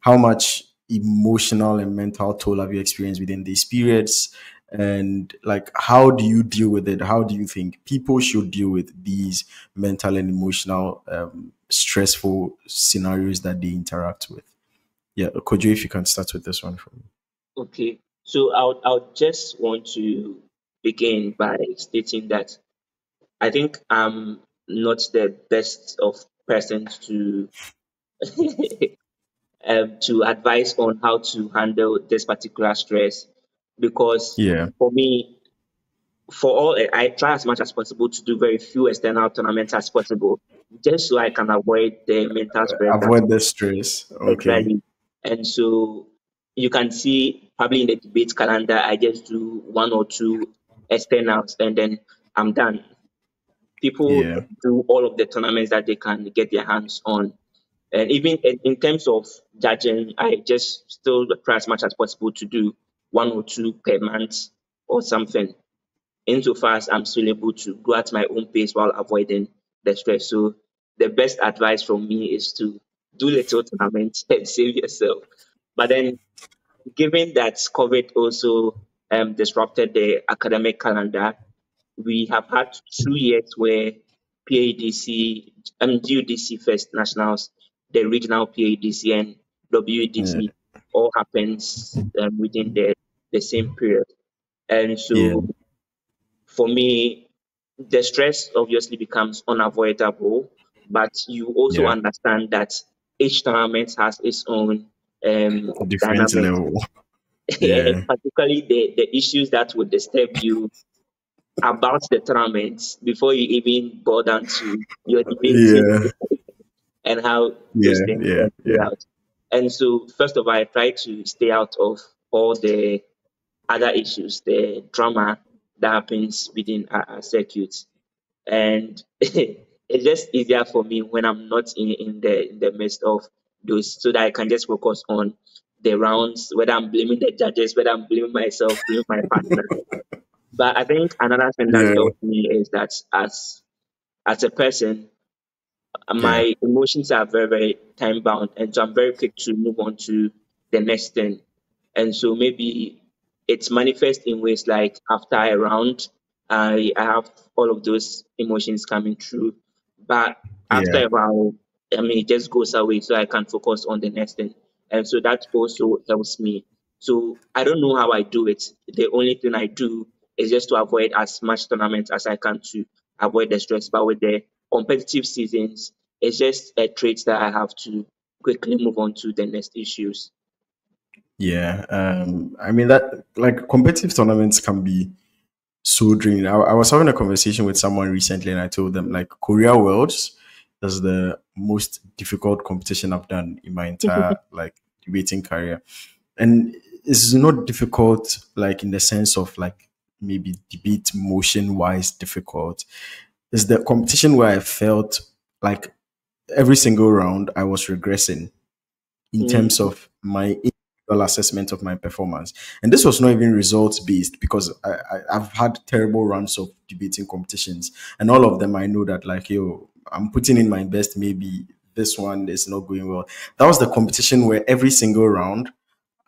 How much emotional and mental toll have you experienced within these periods? And like, how do you deal with it? How do you think people should deal with these mental and emotional stressful scenarios that they interact with? Yeah, Kojo, if you can start with this one for me. Okay, so I'll just want to begin by stating that I think I'm not the best of persons to to advise on how to handle this particular stress, because for me, for all, I try as much as possible to do very few external tournaments as possible, just so I can avoid the mental stress. Avoid the stress, okay. And so you can see probably in the debate calendar, I just do one or two externals and then I'm done. People do all of the tournaments that they can get their hands on, and even in terms of judging, I just still try as much as possible to do one or two per month or something, insofar as I'm still able to go at my own pace while avoiding the stress. So the best advice from me is to do little tournaments and save yourself. But then, given that COVID also disrupted the academic calendar, we have had 2 years where PADC, GUDC first nationals, the regional PADC and WDC all happens within the same period. And so for me, the stress obviously becomes unavoidable, but you also understand that each tournament has its own different dynamic level. And particularly the issues that would disturb you about the tournament before you even go down to your debate and how those things play out. And so, first of all, I try to stay out of all the other issues, the drama that happens within our circuits. And it's just easier for me when I'm not in the midst of those, so that I can just focus on the rounds, whether I'm blaming the judges, whether I'm blaming myself, blaming my partner. But I think another thing that helped me is that as a person, my emotions are very, very time bound. And so I'm very quick to move on to the next thing. And so maybe it's manifest in ways like after a round, I have all of those emotions coming through. But after a round, I mean, it just goes away, so I can focus on the next thing. And so that also helps me. So I don't know how I do it. The only thing I do is just to avoid as much tournaments as I can to avoid the stress. But with the competitive seasons, it's just a trait that I have to quickly move on to the next issues. Yeah, I mean, that, like, competitive tournaments can be so draining. I was having a conversation with someone recently, and I told them, like, Korea Worlds is the most difficult competition I've done in my entire like debating career. And it's not difficult, like, in the sense of, like, maybe debate motion wise difficult. It's the competition where I felt like every single round I was regressing in terms of my assessment of my performance. And this was not even results based, because I've had terrible rounds of debating competitions, and all of them I know that, like, yo, I'm putting in my best, maybe this one is not going well. That was the competition where every single round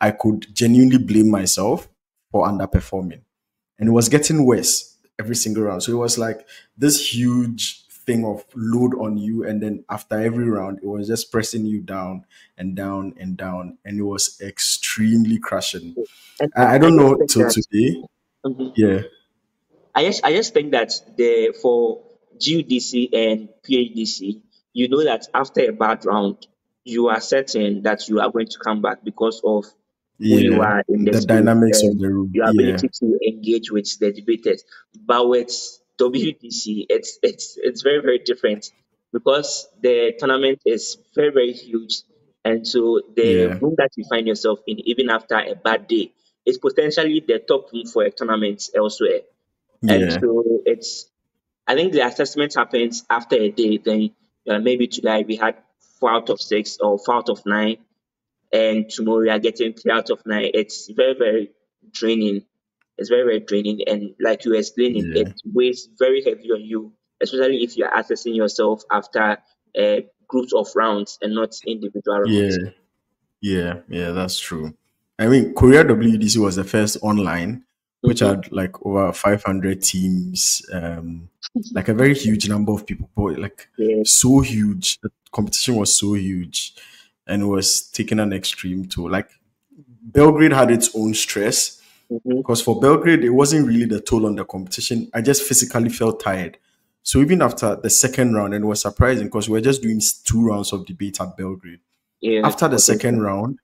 I could genuinely blame myself for underperforming, and it was getting worse every single round. So it was like this huge thing of load on you, and then after every round it was just pressing you down and down and down, and it was extremely crushing. I don't know till today. I just think that for GUDC and PhDC, you know that after a bad round you are certain that you are going to come back because of who you are in the dynamics of the room, your ability to engage with the debaters. But with WDC, it's very, very different, because the tournament is very, very huge. And so the room that you find yourself in, even after a bad day, is potentially the top room for a tournament elsewhere. And so I think the assessment happens after a day. Then maybe today we had 4 out of 6 or 4 out of 9. And tomorrow we are getting 3 out of 9. It's very, very draining. It's very, very draining. And like you explained, it weighs very heavy on you, especially if you're assessing yourself after groups of rounds and not individual rounds. Yeah, that's true. I mean, Korea WDC was the first online, which had like over 500 teams, like a very huge number of people, like so huge. The competition was so huge and was taking an extreme toll. Like, Belgrade had its own stress. Because for Belgrade, it wasn't really the toll on the competition. I just physically felt tired. So even after the second round, and it was surprising because we were just doing 2 rounds of debate at Belgrade. After the second round,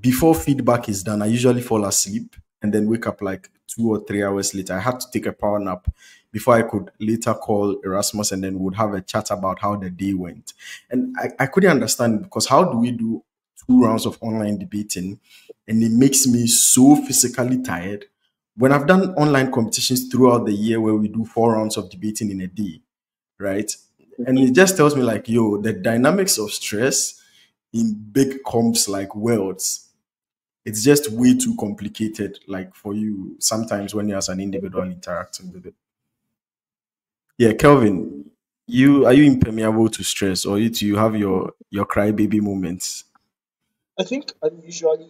before feedback is done, I usually fall asleep and then wake up like 2 or 3 hours later. I had to take a power nap before I could later call Erasmus, and then would have a chat about how the day went. And I couldn't understand, because how do we do 2 rounds of online debating, and it makes me so physically tired, when I've done online competitions throughout the year where we do 4 rounds of debating in a day, right? And it just tells me, like, yo, the dynamics of stress in big comps like Worlds, it's just way too complicated, like, for you sometimes when you as an individual interacting with it. Yeah, Kelvin, are you impermeable to stress, or do you have your crybaby moments? I think I'm usually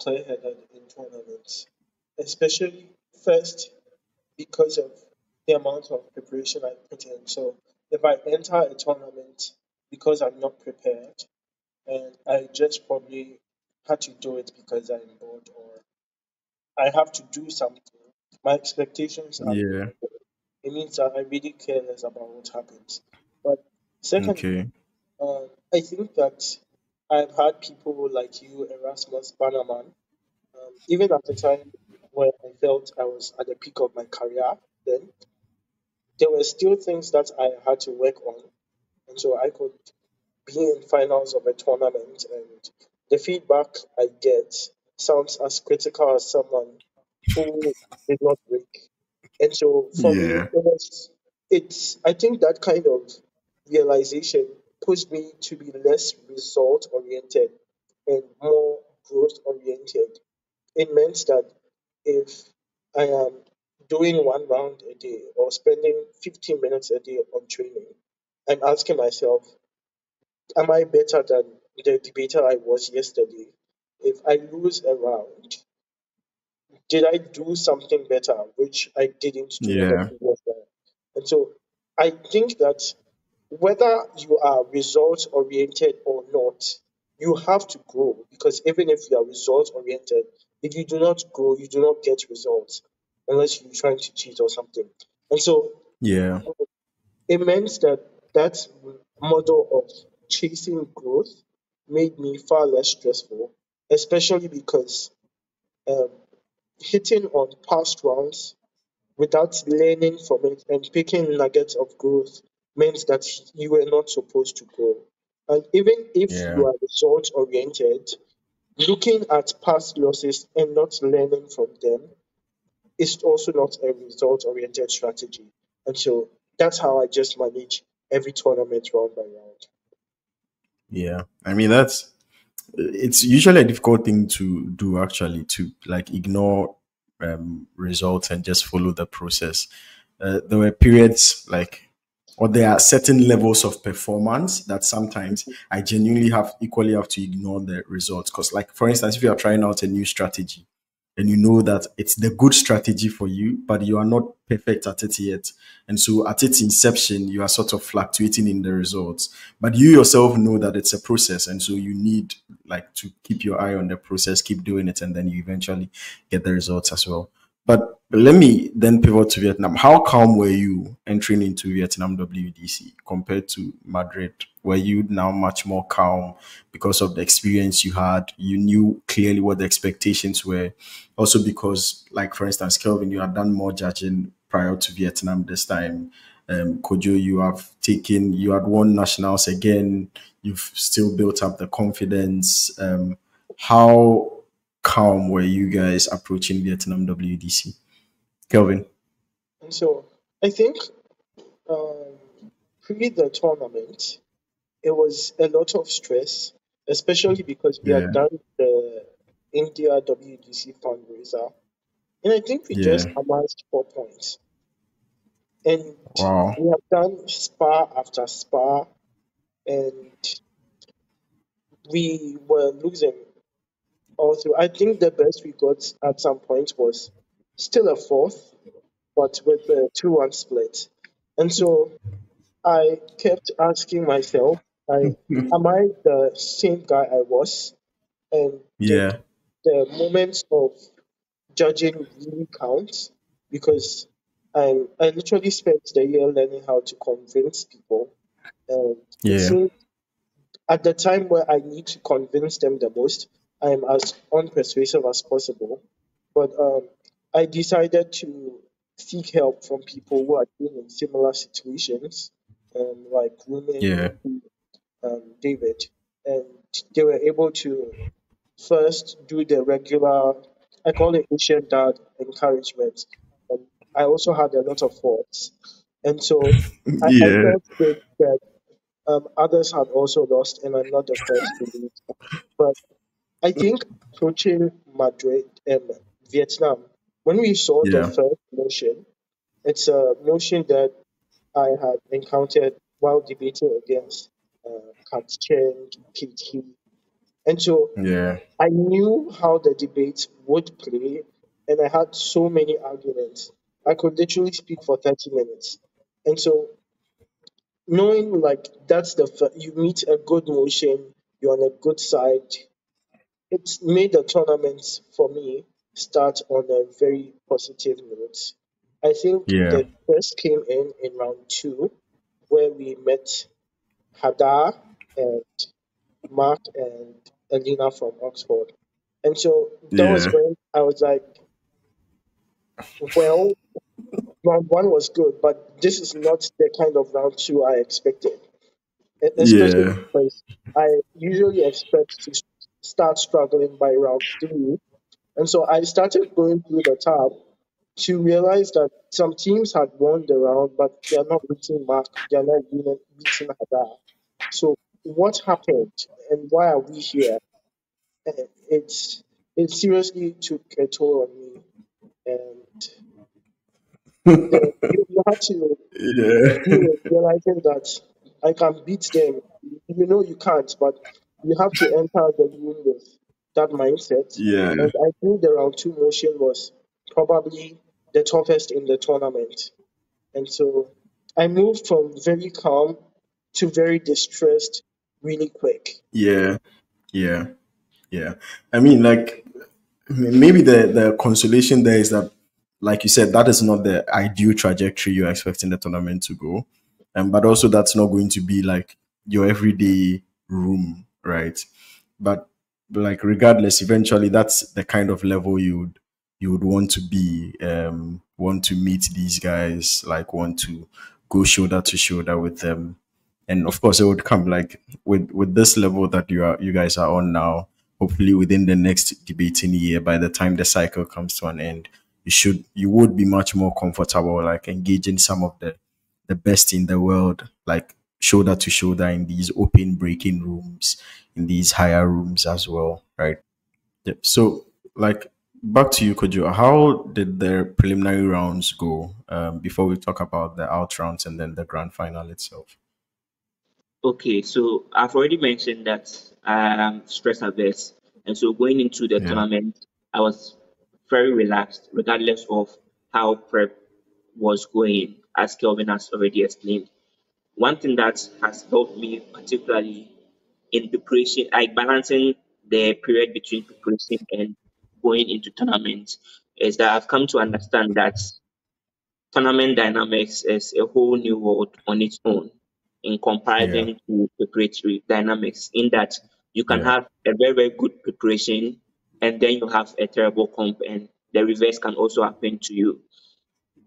clear-headed in tournaments, especially first because of the amount of preparation I put in. So if I enter a tournament because I'm not prepared, and I just probably had to do it because I'm bored or I have to do something, my expectations are it means that I really care less about what happens. But secondly, I think that I've had people like you, Erasmus, Bannerman, even at the time when I felt I was at the peak of my career, then. There were still things that I had to work on. And so I could be in finals of a tournament, and the feedback I get sounds as critical as someone who did not break. And so for me, it's, I think that kind of realization pushed me to be less result-oriented and more growth-oriented. It meant that if I am doing one round a day or spending 15 minutes a day on training, I'm asking myself, am I better than the debater I was yesterday? If I lose a round, did I do something better, which I didn't do? Yeah. And so I think that whether you are results-oriented or not, you have to grow, because even if you are results-oriented, if you do not grow, you do not get results unless you're trying to cheat or something. And so it meant that that model of chasing growth made me far less stressful, especially because hitting on past rounds without learning from it and picking nuggets of growth meant that you were not supposed to grow. And even if you are result-oriented, looking at past losses and not learning from them is also not a result-oriented strategy. And so that's how I just manage every tournament round by round. Yeah, I mean, it's usually a difficult thing to do, actually, to like ignore results and just follow the process. There were periods like, or there are certain levels of performance that sometimes I genuinely equally have to ignore the results. Because, like, for instance, if you are trying out a new strategy and you know that it's the good strategy for you, but you are not perfect at it yet. And so at its inception, you are sort of fluctuating in the results, but you yourself know that it's a process. And so you need like to keep your eye on the process, keep doing it, and then you eventually get the results as well. But let me then pivot to Vietnam. How calm were you entering into Vietnam WDC compared to Madrid? Were you now much more calm because of the experience you had? You knew clearly what the expectations were. Also because, like, for instance, Kelvin, you had done more judging prior to Vietnam this time. Kojo, you had won nationals again. You've still built up the confidence. How calm were you guys approaching Vietnam WDC? Kelvin? And so I think pre the tournament, it was a lot of stress, especially because we had done the India WDC fundraiser. And I think we just amassed 4 points. And we have done spa after spa, and we were losing. Also, I think the best we got at some point was still a fourth, but with a 2-1 split. And so I kept asking myself, am I the same guy I was? And the moments of judging really count, because I literally spent the year learning how to convince people. And so at the time where I need to convince them the most, I am as unpersuasive as possible, but I decided to seek help from people who are been in similar situations, like Ruben and David, and they were able to first do the regular, I call it Asian Dad encouragement. And I also had a lot of thoughts, and so I felt that others had also lost, and I'm not the first to lose, but I think approaching Madrid and Vietnam, when we saw the first motion, it's a motion that I had encountered while debating against Kat Chen, PT. And so I knew how the debate would play, and I had so many arguments. I could literally speak for 30 minutes. And so knowing like that's the first, you meet a good motion, you're on a good side, it's made the tournament for me start on a very positive note. I think the first came in round 2, where we met Hadar and Mark and Alina from Oxford. And so that was when I was like, well, Round one was good, but this is not the kind of round two I expected. Especially because I usually expect to start struggling by round three. And so I started going through the tab to realize that some teams had won the round, but they are not beating Mark, they are not beating Hadar. So what happened and why are we here? It seriously took a toll on me. And you had to realize that I can beat them. You know you can't, but you have to enter the room with that mindset. Yeah. And I think the round two motion was probably the toughest in the tournament. And so I moved from very calm to very distressed really quick. Yeah. I mean, like, maybe the consolation there is that, like you said, that is not the ideal trajectory you're expecting the tournament to go. But also that's not going to be like your everyday room, right? But like regardless, eventually that's the kind of level you would want to be, want to meet these guys, like want to go shoulder to shoulder with them. And of course it would come like with this level that you guys are on now, hopefully within the next debating year, by the time the cycle comes to an end, you would be much more comfortable, like engaging some of the best in the world, like shoulder to shoulder in these open breaking rooms, in these higher rooms as well, right? Yeah. So like back to you, Kojo, how did the preliminary rounds go before we talk about the out rounds and then the grand final itself? Okay, so I've already mentioned that I'm stress averse. And so going into the tournament, I was very relaxed regardless of how prep was going, as Kelvin has already explained. One thing that has helped me particularly in preparation, like balancing the period between preparation and going into tournaments, is that I've come to understand that tournament dynamics is a whole new world on its own in comparison to preparatory dynamics, in that you can have a very, very good preparation and then you have a terrible comp, and the reverse can also happen to you.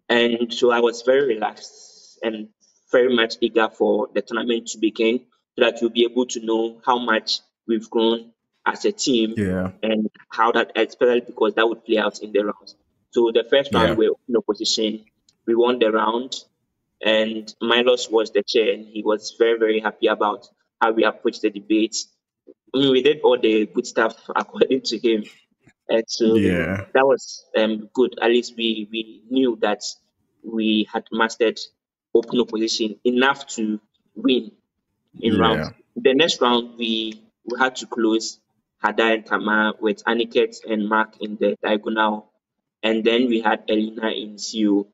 And so I was very relaxed and very much eager for the tournament to begin, so that you'll be able to know how much we've grown as a team and how that, especially because that would play out in the rounds. So the first round, we were in opposition. We won the round, and Milos was the chair, and he was very, very happy about how we approached the debate. I mean, we did all the good stuff according to him. And so that was good. At least we knew that we had mastered open opposition enough to win in round. The next round, we had to close Hadar and Tamar with Aniket and Mark in the diagonal. And then we had Elena in CU.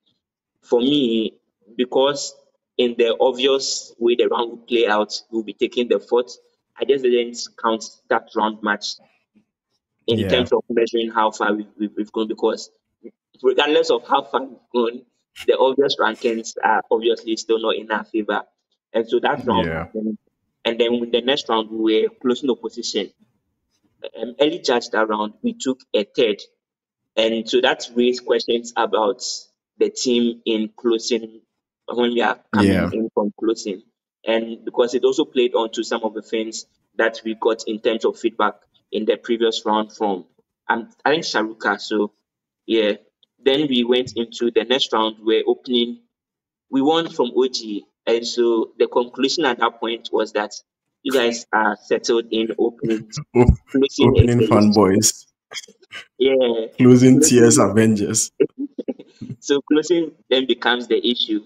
For me, because in the obvious way the round would play out, we'll be taking the fourth, I just didn't count that round much in terms of measuring how far we've gone, because regardless of how far we've gone, the obvious rankings are obviously still not in our favor. And so that round happened. And then with the next round, we were closing opposition. Early judged that round, we took a third. And so that raised questions about the team in closing, when we are coming in from closing. And because it also played onto some of the things that we got in terms of feedback in the previous round from, I think, Sharuka. So, yeah. Then we went into the next round. We're opening. We won from OG. And so the conclusion at that point was that you guys are settled in opening fanboys. Closing tears Avengers. So closing then becomes the issue.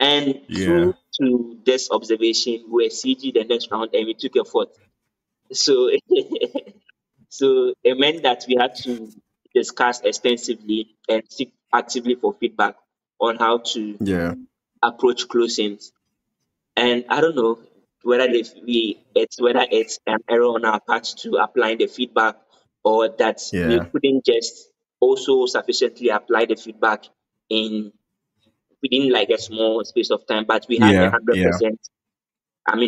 And true to this observation, we were CG the next round and we took a fourth. So, so it meant that we had to discuss extensively and seek actively for feedback on how to approach closings. And I don't know whether it's an error on our part to apply the feedback, or that we couldn't just also sufficiently apply the feedback within like a small space of time, but we had 100%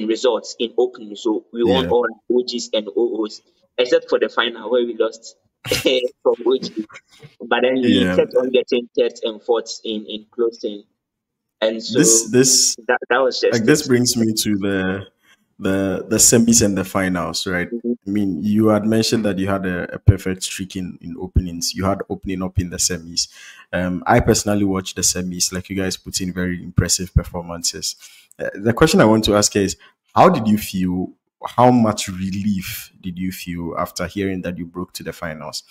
results in opening. So we won all OGs and OOs, except for the final where we lost from Uchi. But then he kept on getting third and fourth in closing. And so that was just like this brings me to the semis and the finals, right? Mm-hmm. I mean, you had mentioned that you had a perfect streak in openings. You had opening up in the semis. I personally watched the semis. Like, you guys put in very impressive performances. The question I want to ask is, how did you feel? How much relief did you feel after hearing that you broke to the finals?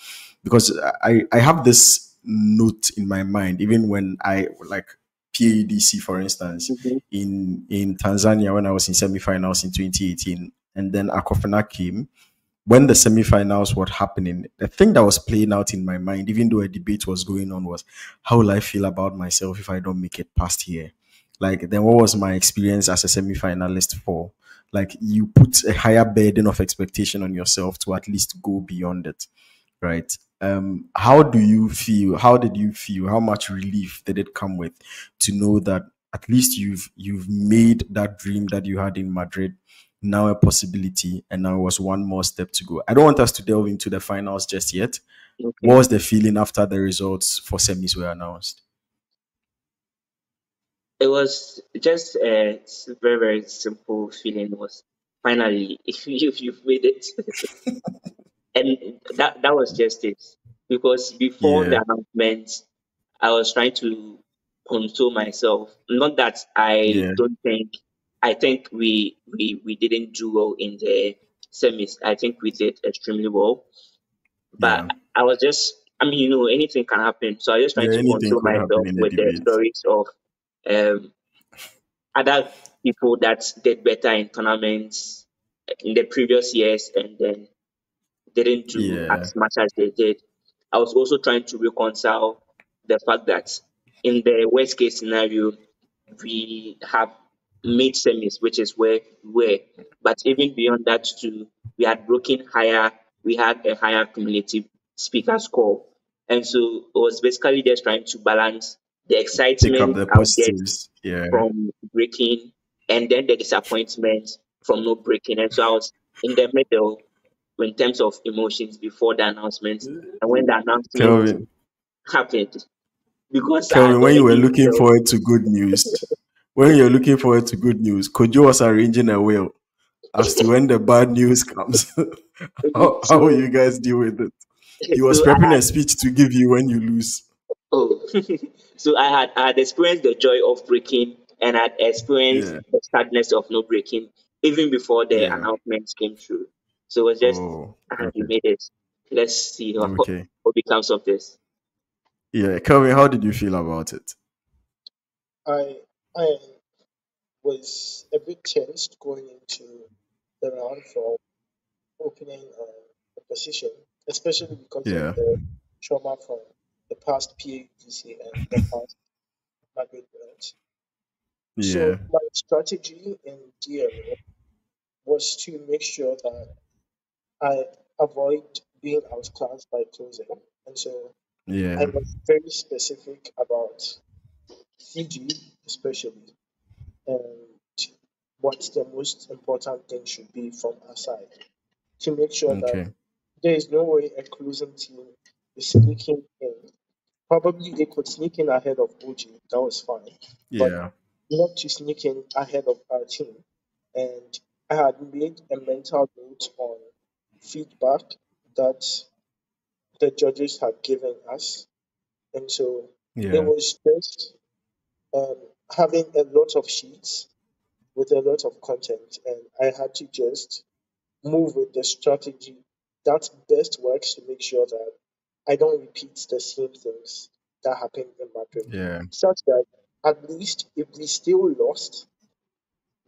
Because I have this note in my mind, even when I, like, PADC, for instance, in Tanzania, when I was in semifinals in 2018, and then Akofena came, when the semifinals were happening, the thing that was playing out in my mind, even though a debate was going on, was how will I feel about myself if I don't make it past here? Like, then what was my experience as a semifinalist for? Like, you put a higher burden of expectation on yourself to at least go beyond it, right? How do you feel? How did you feel? How much relief did it come with to know that at least you've made that dream that you had in Madrid now a possibility, and now it was one more step to go? I don't want us to delve into the finals just yet. Okay. What was the feeling after the results for semis were announced? It was just a very, very simple feeling. It was finally, if you've made it. And that was just it. Because before the announcement, I was trying to console myself. Not that I don't think, I think we didn't do well in the semis. I think we did extremely well. But I was just, I mean, you know, anything can happen. So I was just trying to console myself with the stories of other people that did better in tournaments in the previous years and then didn't do as much as they did. I was also trying to reconcile the fact that in the worst case scenario, we have made semis, which is where we were. But even beyond that too, we had broken higher, we had a higher cumulative speaker score. And so it was basically just trying to balance the excitement from breaking and then the disappointment from not breaking. And so I was in the middle in terms of emotions before the announcement and when the announcement happened. Because when you were looking forward to good news, when you're looking forward to good news, Kojo was arranging a will as to when the bad news comes. How will you guys deal with it? He was prepping a speech to give you when you lose. So I had experienced the joy of breaking and I'd experienced the sadness of no breaking even before the announcements came through. So it was just, you made it. Let's see what becomes of this. Yeah, Kelvin, how did you feel about it? I was a bit tensed going into the round for opening the position, especially because of the trauma from the past PAUGC and the past Madrid event. So my strategy in DRO was to make sure that I avoid being outclassed by closing. And so I was very specific about Fiji, especially, and what the most important thing should be from our side to make sure that there is no way a closing team is sneaking in. Probably they could sneak in ahead of Uji, that was fine. But not to sneak in ahead of our team. And I had made a mental note on feedback that the judges had given us, and so it was just having a lot of sheets with a lot of content, and I had to just move with the strategy that best works to make sure that I don't repeat the same things that happened in Madrid, such that at least if we still lost,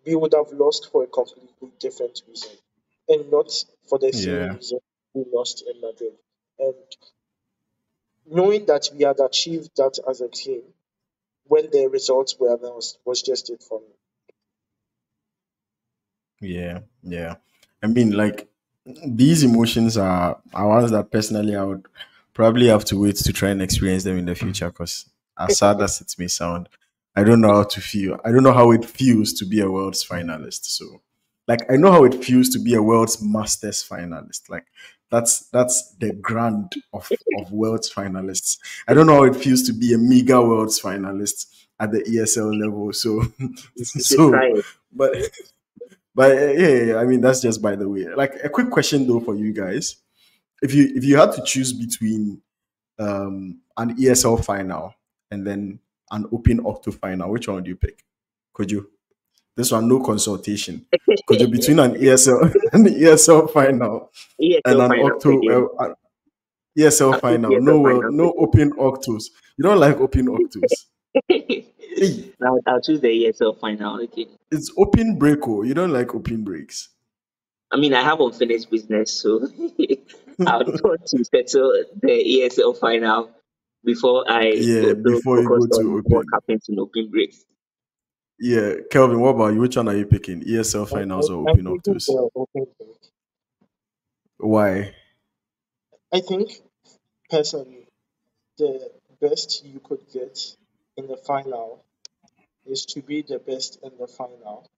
we would have lost for a completely different reason and not for the same reason we lost in Madrid. And knowing that we had achieved that as a team when the results were announced was just it for me. Yeah. I mean, like, these emotions are ones that personally I would probably have to wait to try and experience them in the future, because as sad as it may sound, I don't know how it feels to be a world's finalist. So Like, I know how it feels to be a world's masters finalist. Like, that's the grand of world's finalists. I don't know how it feels to be a mega world's finalist at the ESL level. So, but yeah, I mean, that's just by the way. Like, a quick question though for you guys: if you had to choose between an ESL final and then an open octo final, which one would you pick? Could you? This one, no consultation. Could you between an ESL and an ESL final and an octo ESL final? No open octos. You don't like open octos. I'll choose the ESL final. Okay. It's open break. Oh, you don't like open breaks. I mean, I have unfinished business, so I'll want to settle the ESL final before I go to what happens in open breaks. Yeah, Kelvin, what about you? Which one are you picking? ESL finals or open octos? Why? I think personally, the best you could get in the final is to be the best in the final.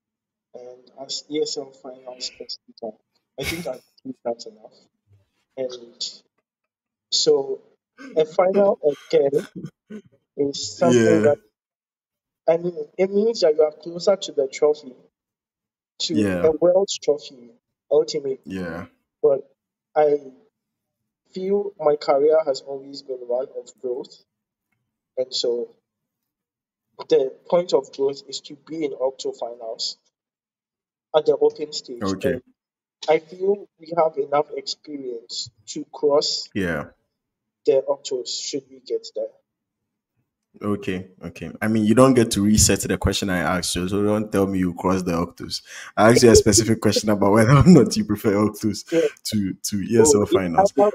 And as ESL finals best people, I think I think that's enough. And so a final again is something that, I mean, it means that you are closer to the trophy, to the world's trophy, ultimately. Yeah. But I feel my career has always been one of growth. And so the point of growth is to be in octo finals at the open stage. Okay. And I feel we have enough experience to cross the octos should we get there. Okay. I mean, you don't get to reset the question I asked you, so don't tell me you cross the octos. I asked you a specific question about whether or not you prefer octos to ESL finals. I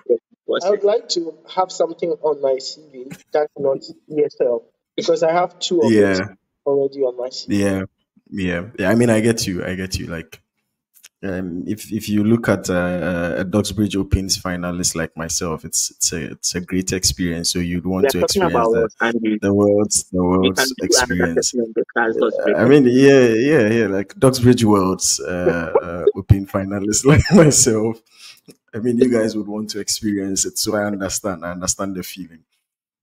would like to have something on my CV that's not ESL, because I have two of them already on my CV. Yeah. I mean, I get you. Like, if you look at a Duxbridge Opens finalist like myself, it's a great experience. So you'd want to experience the world's experience. I mean, like Duxbridge Worlds Open finalists like myself. I mean, you guys would want to experience it. So I understand the feeling.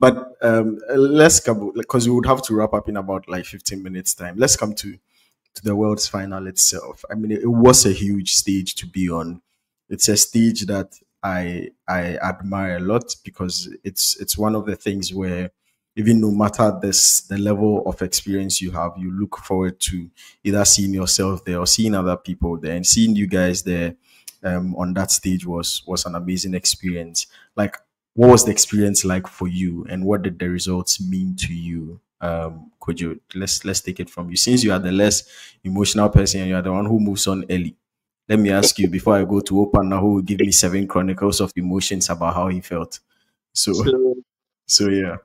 But let's come, because we would have to wrap up in about like 15 minutes time. Let's come to the world's final itself. I mean, it was a huge stage to be on. It's a stage that I admire a lot, because it's one of the things where, even no matter the level of experience you have, you look forward to either seeing yourself there or seeing other people there. And seeing you guys there on that stage was an amazing experience. Like, what was the experience like for you, and what did the results mean to you? Could you let's take it from you, since you are the less emotional person and you are the one who moves on early. Let me ask you before I go to Opanna, who will give me 7 chronicles of emotions about how he felt. So yeah,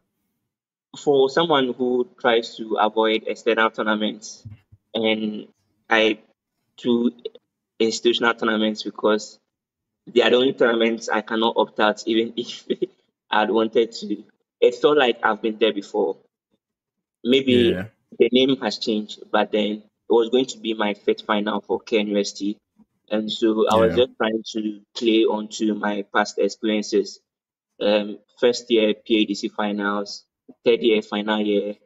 for someone who tries to avoid external tournaments, and I do institutional tournaments because they are the only tournaments I cannot opt out, even if I'd wanted to. It felt like I've been there before. Maybe the name has changed, but then it was going to be my fifth final for KNUST. And so I was just trying to play onto my past experiences. First year PADC finals, third year final year.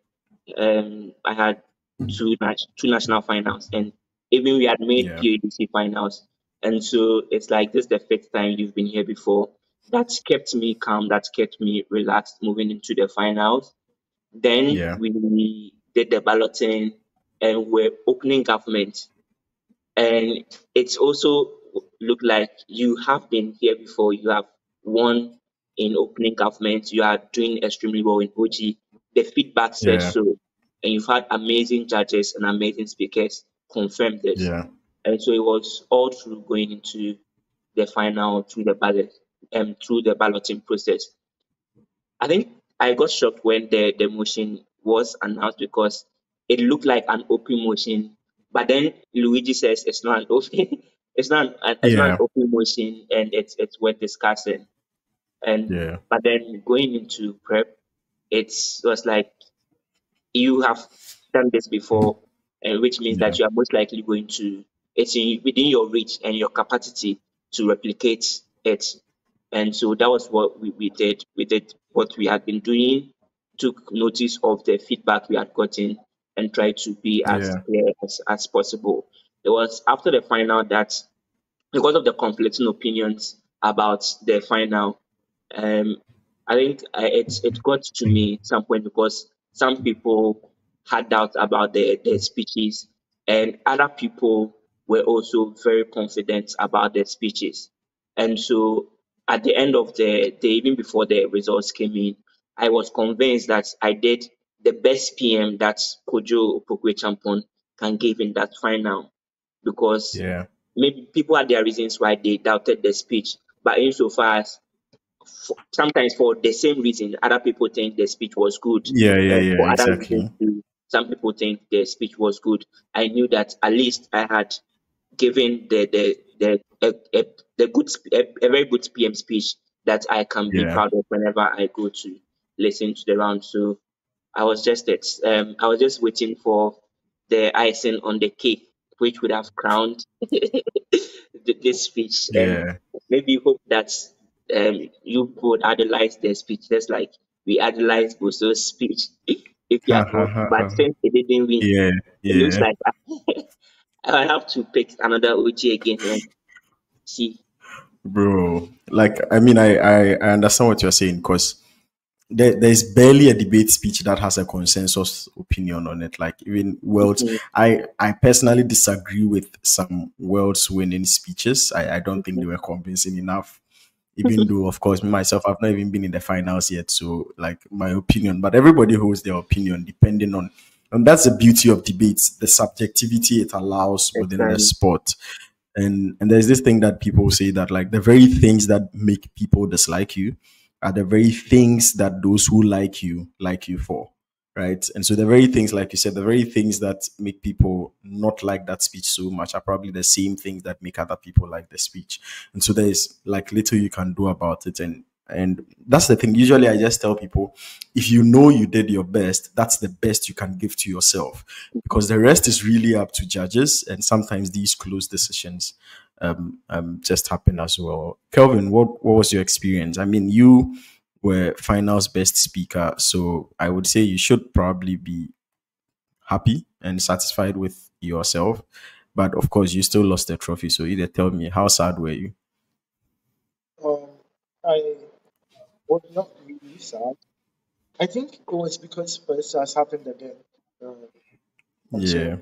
I had two national finals, and even we had made PADC finals. And so it's like, this is the fifth time you've been here before. That's kept me calm. That's kept me relaxed moving into the finals. Then we did the balloting, and we're opening government. And it's also looked like you have been here before. You have won in opening government. You are doing extremely well in OG. The feedback said so. And you've had amazing judges and amazing speakers confirm this. Yeah. And so it was all through going into the final, through the ballot, and through the balloting process. I think I got shocked when the motion was announced, because it looked like an open motion, but then Luigi says it's not an open, it's not an open motion, and it's worth discussing. And but then going into prep, it was like, you have done this before, and which means that you are most likely going to it's within your reach and your capacity to replicate it. And so that was what we did. We did what we had been doing, took notice of the feedback we had gotten, and tried to be as clear as possible. It was after the final that, because of the conflicting opinions about the final, I think it got to me at some point, because some people had doubts about their speeches, and other people were also very confident about their speeches. And so at the end of the day, even before the results came in, I was convinced that I did the best PM that Kojo Opoku Acheampong can give in that final, because maybe people had their reasons why they doubted the speech, but insofar as sometimes for the same reason, other people think the speech was good. Exactly. Some people think the speech was good. I knew that at least I had given a very good PM speech that I can be proud of whenever I go to listen to the round. So I was just I was just waiting for the icing on the cake, which would have crowned this speech. Maybe hope that you would analyze their speech, just like we analyzed Boso's speech. If you have but since it didn't win, it looks like I have to pick another OG again and see. Bro, like, I mean, I understand what you're saying, because there's barely a debate speech that has a consensus opinion on it. Like, even Worlds, I personally disagree with some Worlds winning speeches. I don't think they were convincing enough. Even though, of course, myself, I've not even been in the finals yet. So, like, my opinion, but everybody holds their opinion depending on, and that's the beauty of debates, the subjectivity it allows within the sport. And there's this thing that people say that, like, the very things that make people dislike you are the very things that those who like you for, right? And so the very things, like you said, the very things that make people not like that speech so much are probably the same things that make other people like the speech. And so there's, like, little you can do about it. And that's the thing. Usually I just tell people, if you know you did your best, that's the best you can give to yourself, because the rest is really up to judges. And sometimes these close decisions just happen as well. Kelvin, what was your experience? I mean, you were finals best speaker, so I would say you should probably be happy and satisfied with yourself. But of course, you still lost the trophy. So either tell me, how sad were you? I was not really sad. I think it was because first has happened again. It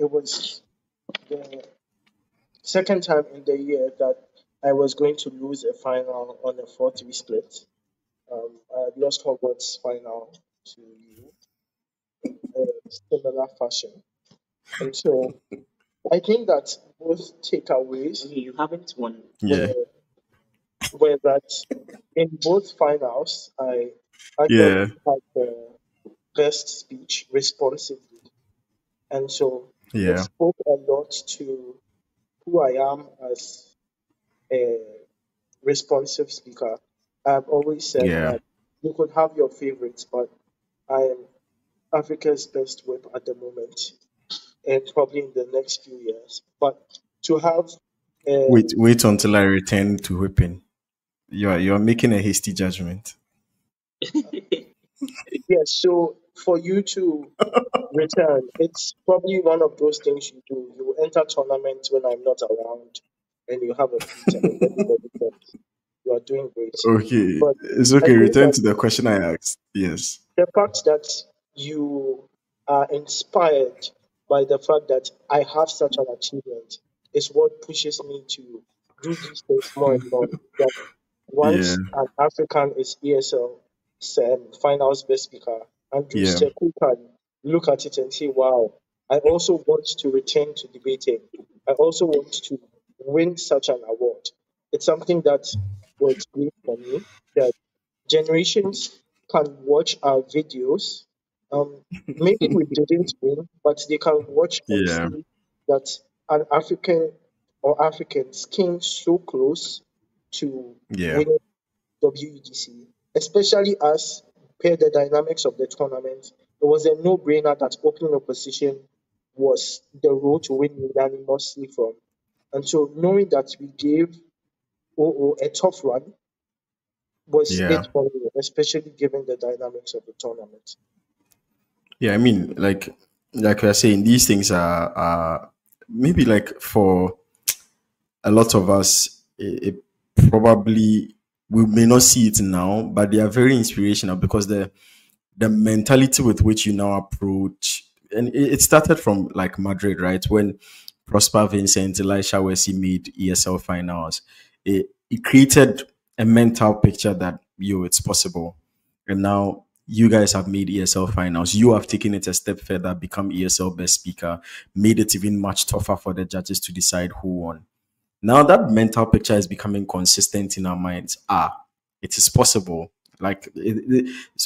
was the second time in the year that I was going to lose a final on a 4-3 split. I lost Hogwarts final to you in a similar fashion. And so I think that both takeaways. You haven't won. Where that in both finals, I had the best speech responsibly. And so it spoke a lot to who I am as a responsive speaker. I've always said that you could have your favorites, but I am Africa's best whip at the moment, and probably in the next few years. But to have... Wait until I return to whipping. You're making a hasty judgment. So for you to return, it's probably one of those things you do. You enter tournaments when I'm not around, and you have a future. You are doing great. Okay, but it's okay. Return to the question I asked. Yes. The fact that you are inspired by the fact that I have such an achievement is what pushes me to do these things more and more. That once an African is ESL finals best speaker, Andrews Terku can look at it and say, wow, I also want to return to debating. I also want to win such an award. It's something that was great for me, that generations can watch our videos. Maybe we didn't win, but they can watch and see that an African or Africans came so close to winning WUDC, especially as per the dynamics of the tournament. It was a no-brainer that opening opposition was the role to win unanimously from. And so knowing that we gave OO a tough run was great, especially given the dynamics of the tournament. Yeah, I mean, like we are saying, these things are maybe like for a lot of us, it probably we may not see it now, but they are very inspirational because the mentality with which you now approach, and it started from like Madrid, right? When Prosper Vincent, Elisha Wessey made ESL finals, it created a mental picture that, it's possible. And now you guys have made ESL finals. You have taken it a step further, become ESL best speaker, made it even much tougher for the judges to decide who won. Now that mental picture is becoming consistent in our minds. It is possible. Like,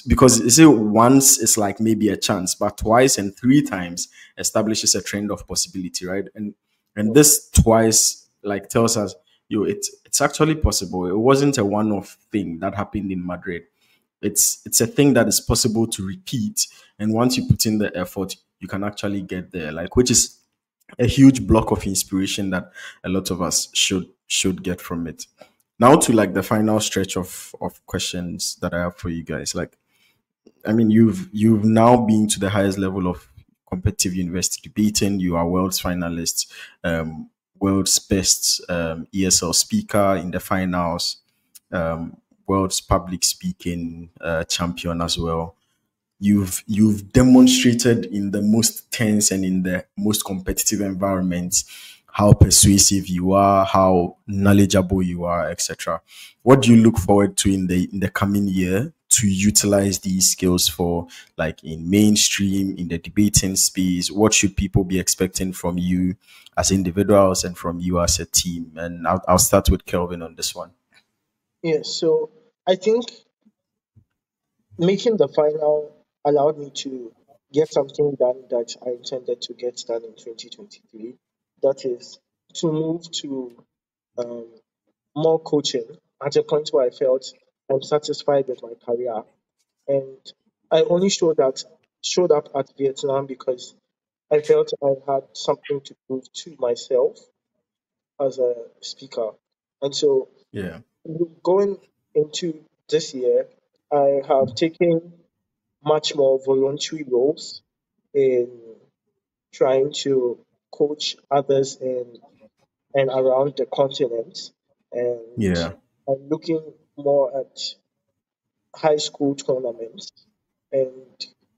because you see, once it's like maybe a chance, but twice and three times establishes a trend of possibility, right? And this twice like tells us, it's actually possible. It wasn't a one-off thing that happened in Madrid. It's a thing that is possible to repeat. And once you put in the effort, you can actually get there. Like, which is a huge block of inspiration that a lot of us should get from it. Now to like the final stretch of questions that I have for you guys. Like, I mean, you've now been to the highest level of competitive university debating. You are world's finalists, world's best ESL speaker in the finals, world's public speaking champion as well. You've demonstrated in the most tense and in the most competitive environments how persuasive you are, how knowledgeable you are, etc. What do you look forward to in the coming year to utilize these skills for, like, in mainstream, in the debating space? What should people be expecting from you as individuals and from you as a team? And I'll start with Kelvin on this one. Yeah, so I think making the final allowed me to get something done that I intended to get done in 2023. That is to move to more coaching at a point where I felt I'm satisfied with my career. And I only showed up at Vietnam because I felt I had something to prove to myself as a speaker. And so going into this year, I have taken much more voluntary roles in trying to coach others in and around the continent. And I'm looking more at high school tournaments and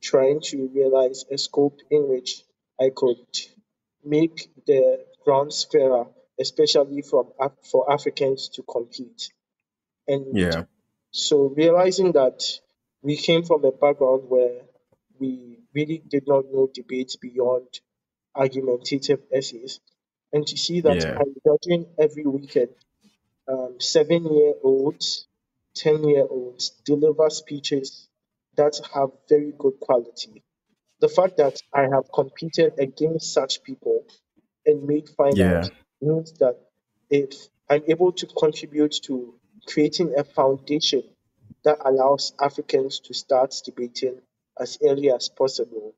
trying to realize a scope in which I could make the grounds fairer, especially for Africans to compete. And so realizing that we came from a background where we really did not know debates beyond argumentative essays, and to see that I'm judging every weekend 7-year-olds, 10-year-olds deliver speeches that have very good quality. The fact that I have competed against such people and made finals means that if I'm able to contribute to creating a foundation that allows Africans to start debating as early as possible,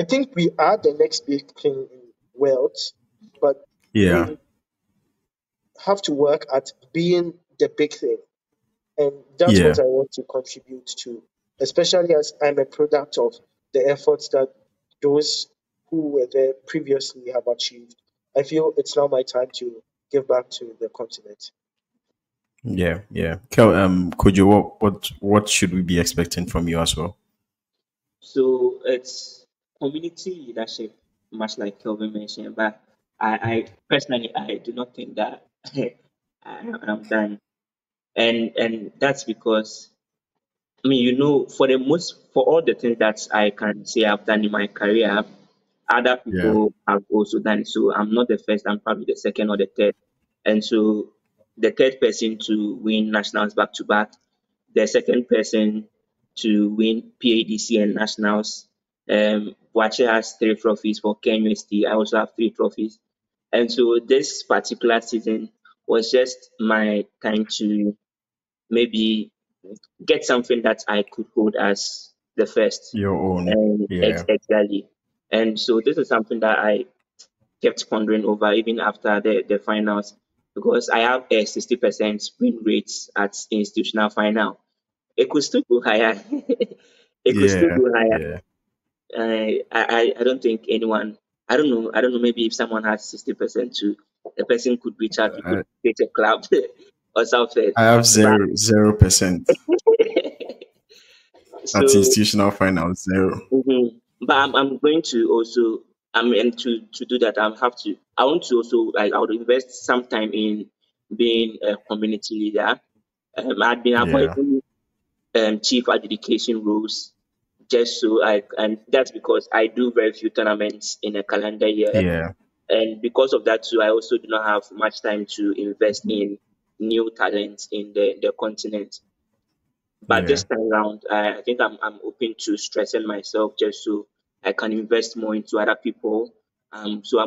I think we are the next big thing in the world, but we have to work at being the big thing. And that's what I want to contribute to, especially as I'm a product of the efforts that those who were there previously have achieved. I feel it's now my time to give back to the continent. Kojo, what should we be expecting from you as well? So it's community leadership, much like Kelvin mentioned, but I personally, I do not think that I'm done. And that's because, I mean, for all the things that I can say I've done in my career, other people have also done it. So I'm not the first, I'm probably the second or the third. And so the third person to win nationals back-to-back, the second person to win PADC and nationals, Wache has 3 trophies for KNUST. I also have 3 trophies. And so this particular season was just my time to maybe get something that I could hold as the first. Your own. Exactly. And so this is something that I kept pondering over even after the finals, because I have a 60% win rate at institutional final. It could still go higher. It could still go higher. Yeah. I don't think anyone, I don't know, maybe if someone has 60% too, the person could reach out, could create a club or something. I have 0%. So, at institutional finals, 0. Mm-hmm. But I'm going to also, and to do that, I want to also, like, I would invest some time in being a community leader. I've been avoiding chief adjudication roles, just so I, and that's because I do very few tournaments in a calendar year. Yeah. And because of that too, I also do not have much time to invest in new talent in the continent. But this time around, I think I'm open to stressing myself just so I can invest more into other people. So you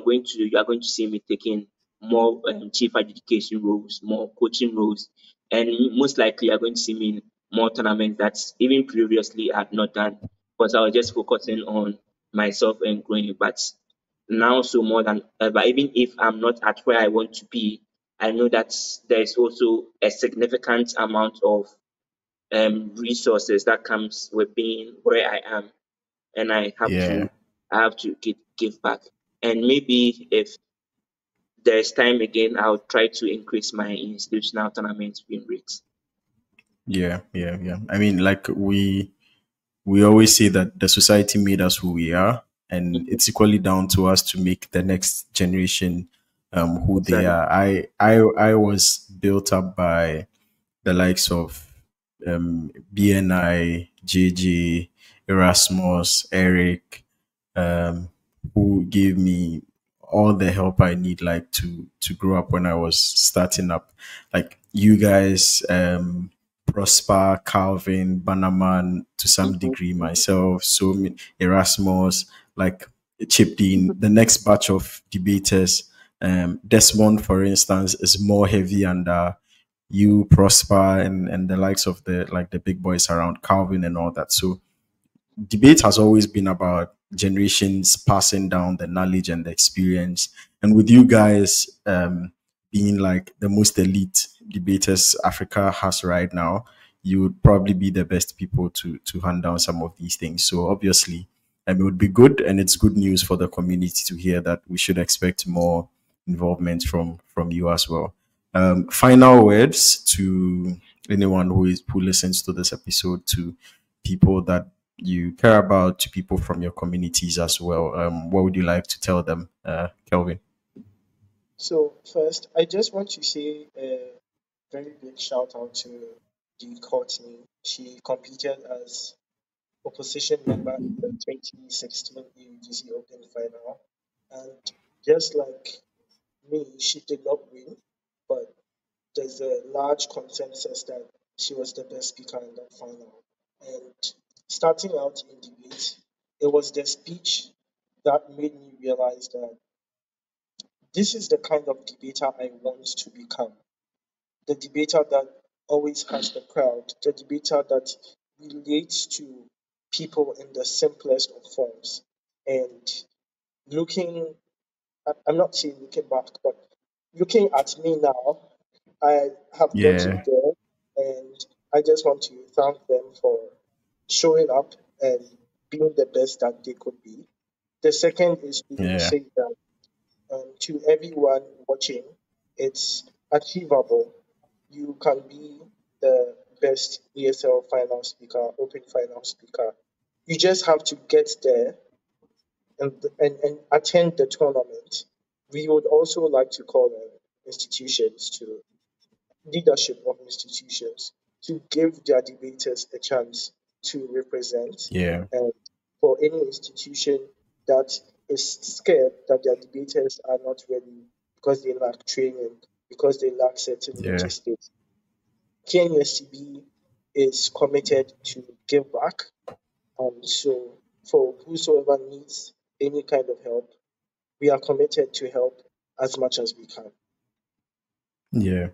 are going to see me taking more chief adjudication roles, more coaching roles, and most likely you are going to see me in more tournaments that even previously I had not done, because I was just focusing on myself and growing. But now, so more than ever, even if I'm not at where I want to be, I know that there is also a significant amount of resources that comes with being where I am, and I have to give back. And maybe if there is time again, I'll try to increase my institutional tournament win rates. Yeah. I mean, like we always say that the society made us who we are, and it's equally down to us to make the next generation who they are. I was built up by the likes of BNI, JJ, Erasmus, Eric, who gave me all the help I need, like to grow up when I was starting up. Like you guys, Prosper, Calvin, Bannerman, to some degree, myself, so Erasmus, like chipped in. The next batch of debaters, Desmond, for instance, is more heavy under you, Prosper, and the likes of the big boys around, Calvin and all that. So debate has always been about generations passing down the knowledge and the experience. And with you guys being like the most elite debaters Africa has right now, you would probably be the best people to hand down some of these things. So obviously, it would be good, and it's good news for the community to hear that we should expect more involvement from you as well. Final words to anyone who listens to this episode, to people that you care about, to people from your communities as well. What would you like to tell them, Kelvin? So first, I just want to say a very big shout out to Dee Courtney. She competed as opposition member in the 2016 AUGC Open Final, and just like me, she did not win, but there's a large consensus that she was the best speaker in that final. And starting out in debate, it was the speech that made me realize that this is the kind of debater I want to become. The debater that always has the crowd, the debater that relates to people in the simplest of forms. And looking at me now, I have gotten there, and I just want to thank them for showing up and being the best that they could be. The second is to say that to everyone watching, it's achievable. You can be the best ESL final speaker, open final speaker. You just have to get there and attend the tournament. We would also like to call on institutions, to leadership of institutions, to give their debaters a chance to represent. Yeah. And for any institution that is scared that their debaters are not ready because they lack training, because they lack certain logistics, KNUSTB is committed to give back. So for whosoever needs any kind of help, we are committed to help as much as we can. Yeah.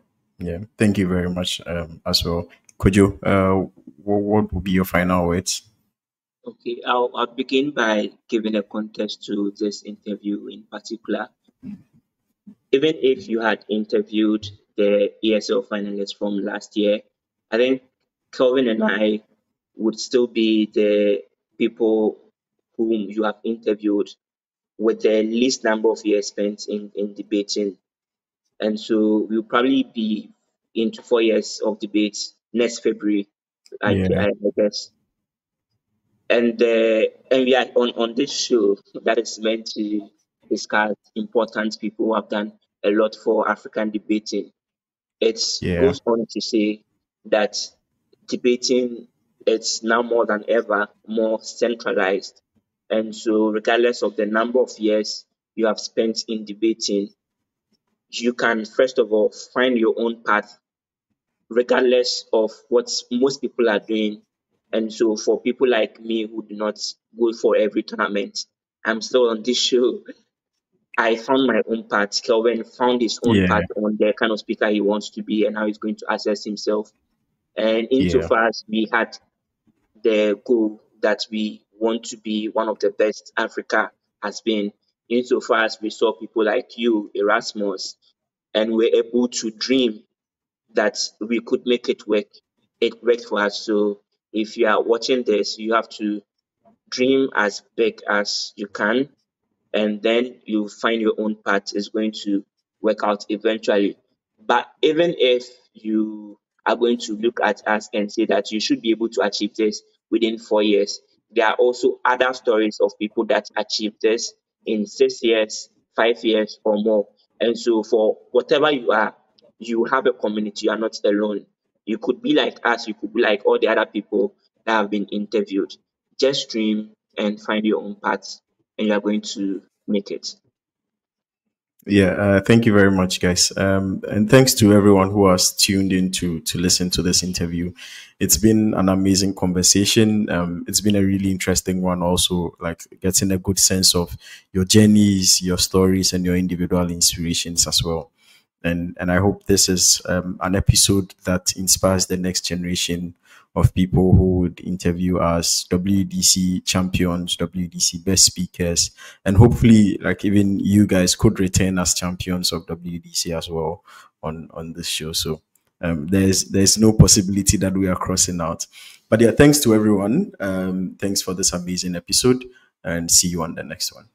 Thank you very much as well. Kojo, what would be your final words? Okay, I'll begin by giving a context to this interview in particular. Even if you had interviewed the ESL finalists from last year, I think Kelvin and I would still be the people whom you have interviewed with the least number of years spent in debating. And so we'll probably be into 4 years of debates next February, I guess. And we are on this show that is meant to discuss important people who have done a lot for African debating. It goes on to say that debating is now more than ever more centralized. And so regardless of the number of years you have spent in debating, you can, first of all, find your own path, regardless of what most people are doing. And so for people like me who do not go for every tournament, I'm still on this show. I found my own path. Kelvin found his own path on the kind of speaker he wants to be and how he's going to assess himself. And insofar as we had the goal that we want to be one of the best Africa has been, insofar as we saw people like you, Erasmus, and we're able to dream that we could make it work. It worked for us. So if you are watching this, you have to dream as big as you can, and then you find your own path is going to work out eventually. But even if you are going to look at us and say that you should be able to achieve this within 4 years, there are also other stories of people that achieved this in 6 years, 5 years or more. And so for whatever you are, you have a community, you are not alone. You could be like us, you could be like all the other people that have been interviewed. Just dream and find your own path and you are going to make it. Thank you very much, guys. And thanks to everyone who has tuned in to listen to this interview. It's been an amazing conversation. It's been a really interesting one also, like getting a good sense of your journeys, your stories, and your individual inspirations as well. And I hope this is an episode that inspires the next generation of people who would interview us, WDC champions, WDC best speakers, and hopefully like even you guys could return as champions of WDC as well on this show. So there's no possibility that we are crossing out. But yeah, thanks to everyone. Thanks for this amazing episode and see you on the next one.